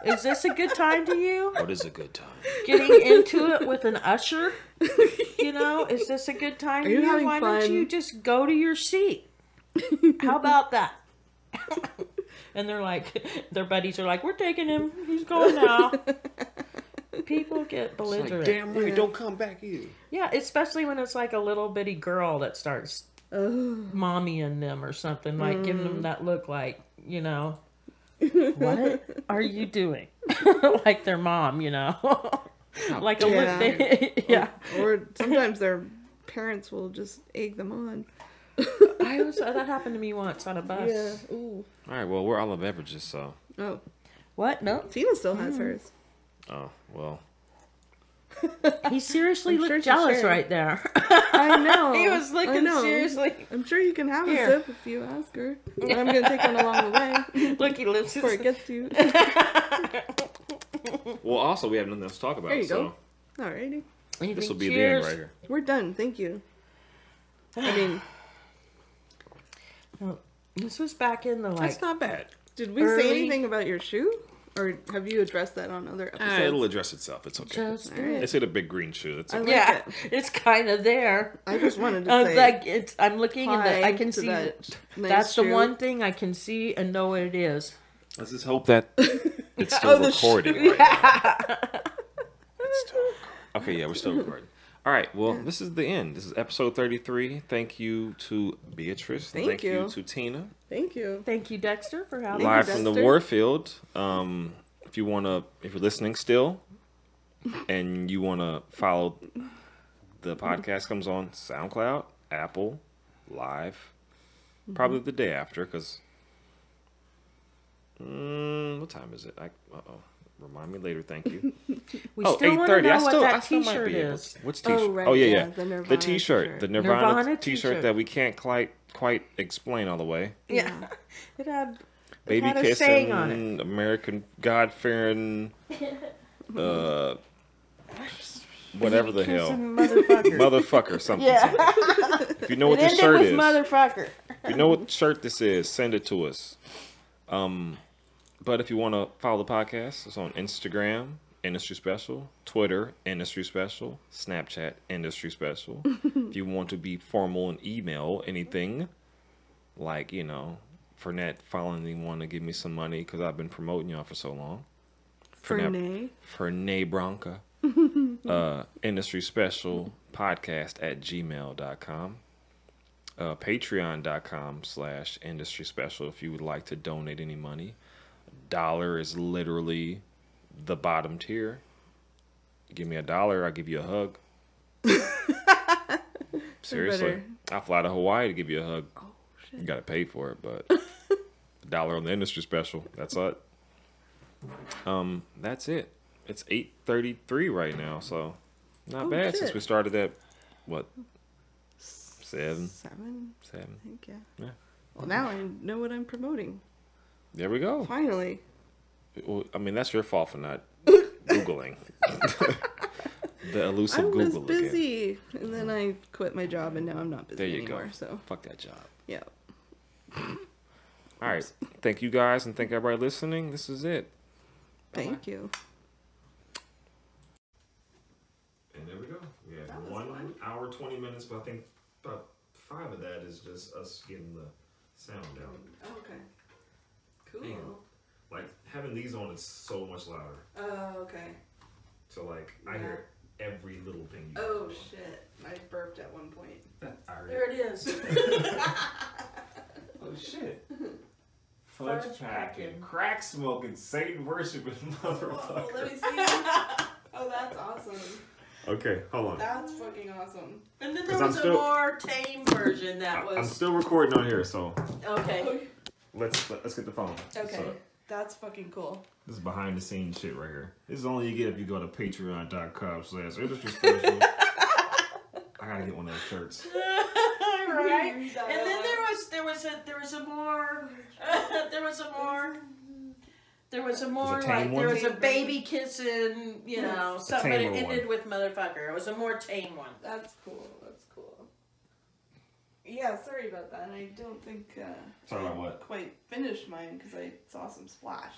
Is this a good time to you? What is a good time? Getting into it with an usher? You know, is this a good time to you? Having Why fun? Don't you just go to your seat? How about that? And they're like, their buddies are like, we're taking him. He's going now. People get belligerent. Like, damn right, yeah. Don't come back either. Yeah, especially when it's like a little bitty girl that starts mommying them or something. Like mm. giving them that look like, you know. What are you doing? Like their mom, you know. Like a yeah. look they, yeah. Or, or sometimes their parents will just egg them on. I was that happened to me once on a bus. Yeah. Ooh. All right. Well, we're all of beverages, so. Oh. What? No. Tina still has mm. hers. Oh well. He seriously I'm looked sure jealous right there. I know. He was looking seriously. I'm sure you can have Here. a sip if you ask her. And I'm going to take one along the way. Look, he lives before it gets to you. Well, also, we have nothing else to talk about. There you so. go. Alrighty. This will be Cheers. the end right here. We're done. Thank you. I mean, well, this was back in the like. That's not bad. Did we early... say anything about your shoe? Or have you addressed that on other episodes? Uh, it'll address itself. It's okay. Just right. I said a big green shoe. That's okay. Like yeah, it. It's kind of there. I just wanted to uh, say, like it's. I'm looking and I can see that. Nice that's shoe. The one thing I can see and know what it is. Let's just hope that it's still oh, recording. Right yeah. now. It's still recording. Okay, yeah, we're still recording. All right. Well, yeah. This is the end. This is episode thirty-three. Thank you to Beatrice. Thank, Thank you. you to Tina. Thank you. Thank you, Dexter, for having us. Live from the Warfield. Um, if you wanna, if you're listening still, and you wanna follow the podcast, comes on SoundCloud, Apple, Live, probably the day after, because um, what time is it? I uh oh. Remind me later, thank you. We oh, still want to know I still, what that T-shirt is. What's T-shirt? Oh, right, oh yeah, yeah. yeah. The T-shirt, the Nirvana T-shirt that we can't quite quite explain all the way. Yeah, yeah. it had it baby had kissing, a saying on it. American God fearing, uh, whatever the hell, motherfucker, motherfucker, something. Yeah. something. If you know what it this shirt is, motherfucker. If you know what shirt this is, send it to us. Um. But if you want to follow the podcast, it's on Instagram, Industry Special, Twitter, Industry Special, Snapchat, Industry Special. If you want to be formal and email anything, like, you know, Fernet finally want to give me some money because I've been promoting y'all for so long. Fernet. Fernet Bronca. uh, Industry Special Podcast at gmail dot com. Uh, Patreon dot com slash Industry Special if you would like to donate any money. Dollar is literally the bottom tier. Give me a dollar, I'll give you a hug. Seriously, I'll fly to Hawaii to give you a hug. Oh, shit. You gotta pay for it, but a dollar on the Industry Special. That's it. Um, that's it. It's eight thirty-three right now, so not oh, bad shit. Since we started that what, seven? Seven? Seven. I think, yeah. Yeah. Well, now I know what I'm promoting. There we go. Finally. Well, I mean, that's your fault for not Googling. The elusive I was Google busy, again. And then I quit my job, and now I'm not busy there you anymore. Go. So fuck that job. Yeah. All right. Thank you guys, and thank everybody listening. This is it. Thank Bye. You. And there we go. We have one fun. hour, twenty minutes, but I think about five of that is just us getting the sound down. Oh, okay. Cool. Man, like having these on is so much louder. Oh, okay. So like yeah. I hear every little thing. You oh shit! I burped at one point. There it is. Oh shit! Fudge, Fudge packing, crack smoking, Satan worshiping, motherfucker. Oh, let me see. Oh, that's awesome. Okay, hold on. That's fucking awesome. And then there was I'm a still, more tame version that I, was. I'm still recording on here, so. Okay. Let's let's get the phone. Okay. So, that's fucking cool. This is behind the scenes shit right here. This is only you get if you go to patreon dot com slash industry special. I gotta get one of those shirts. Right. And then there was there was a there was a more uh, there was a more there was a more was like one? There was a baby kissing, you know, yes. something it ended one. with motherfucker. It was a more tame one. That's cool. That's cool. Yeah, sorry about that. I don't think uh, Sorry about what? Quite finished mine because I saw some splash.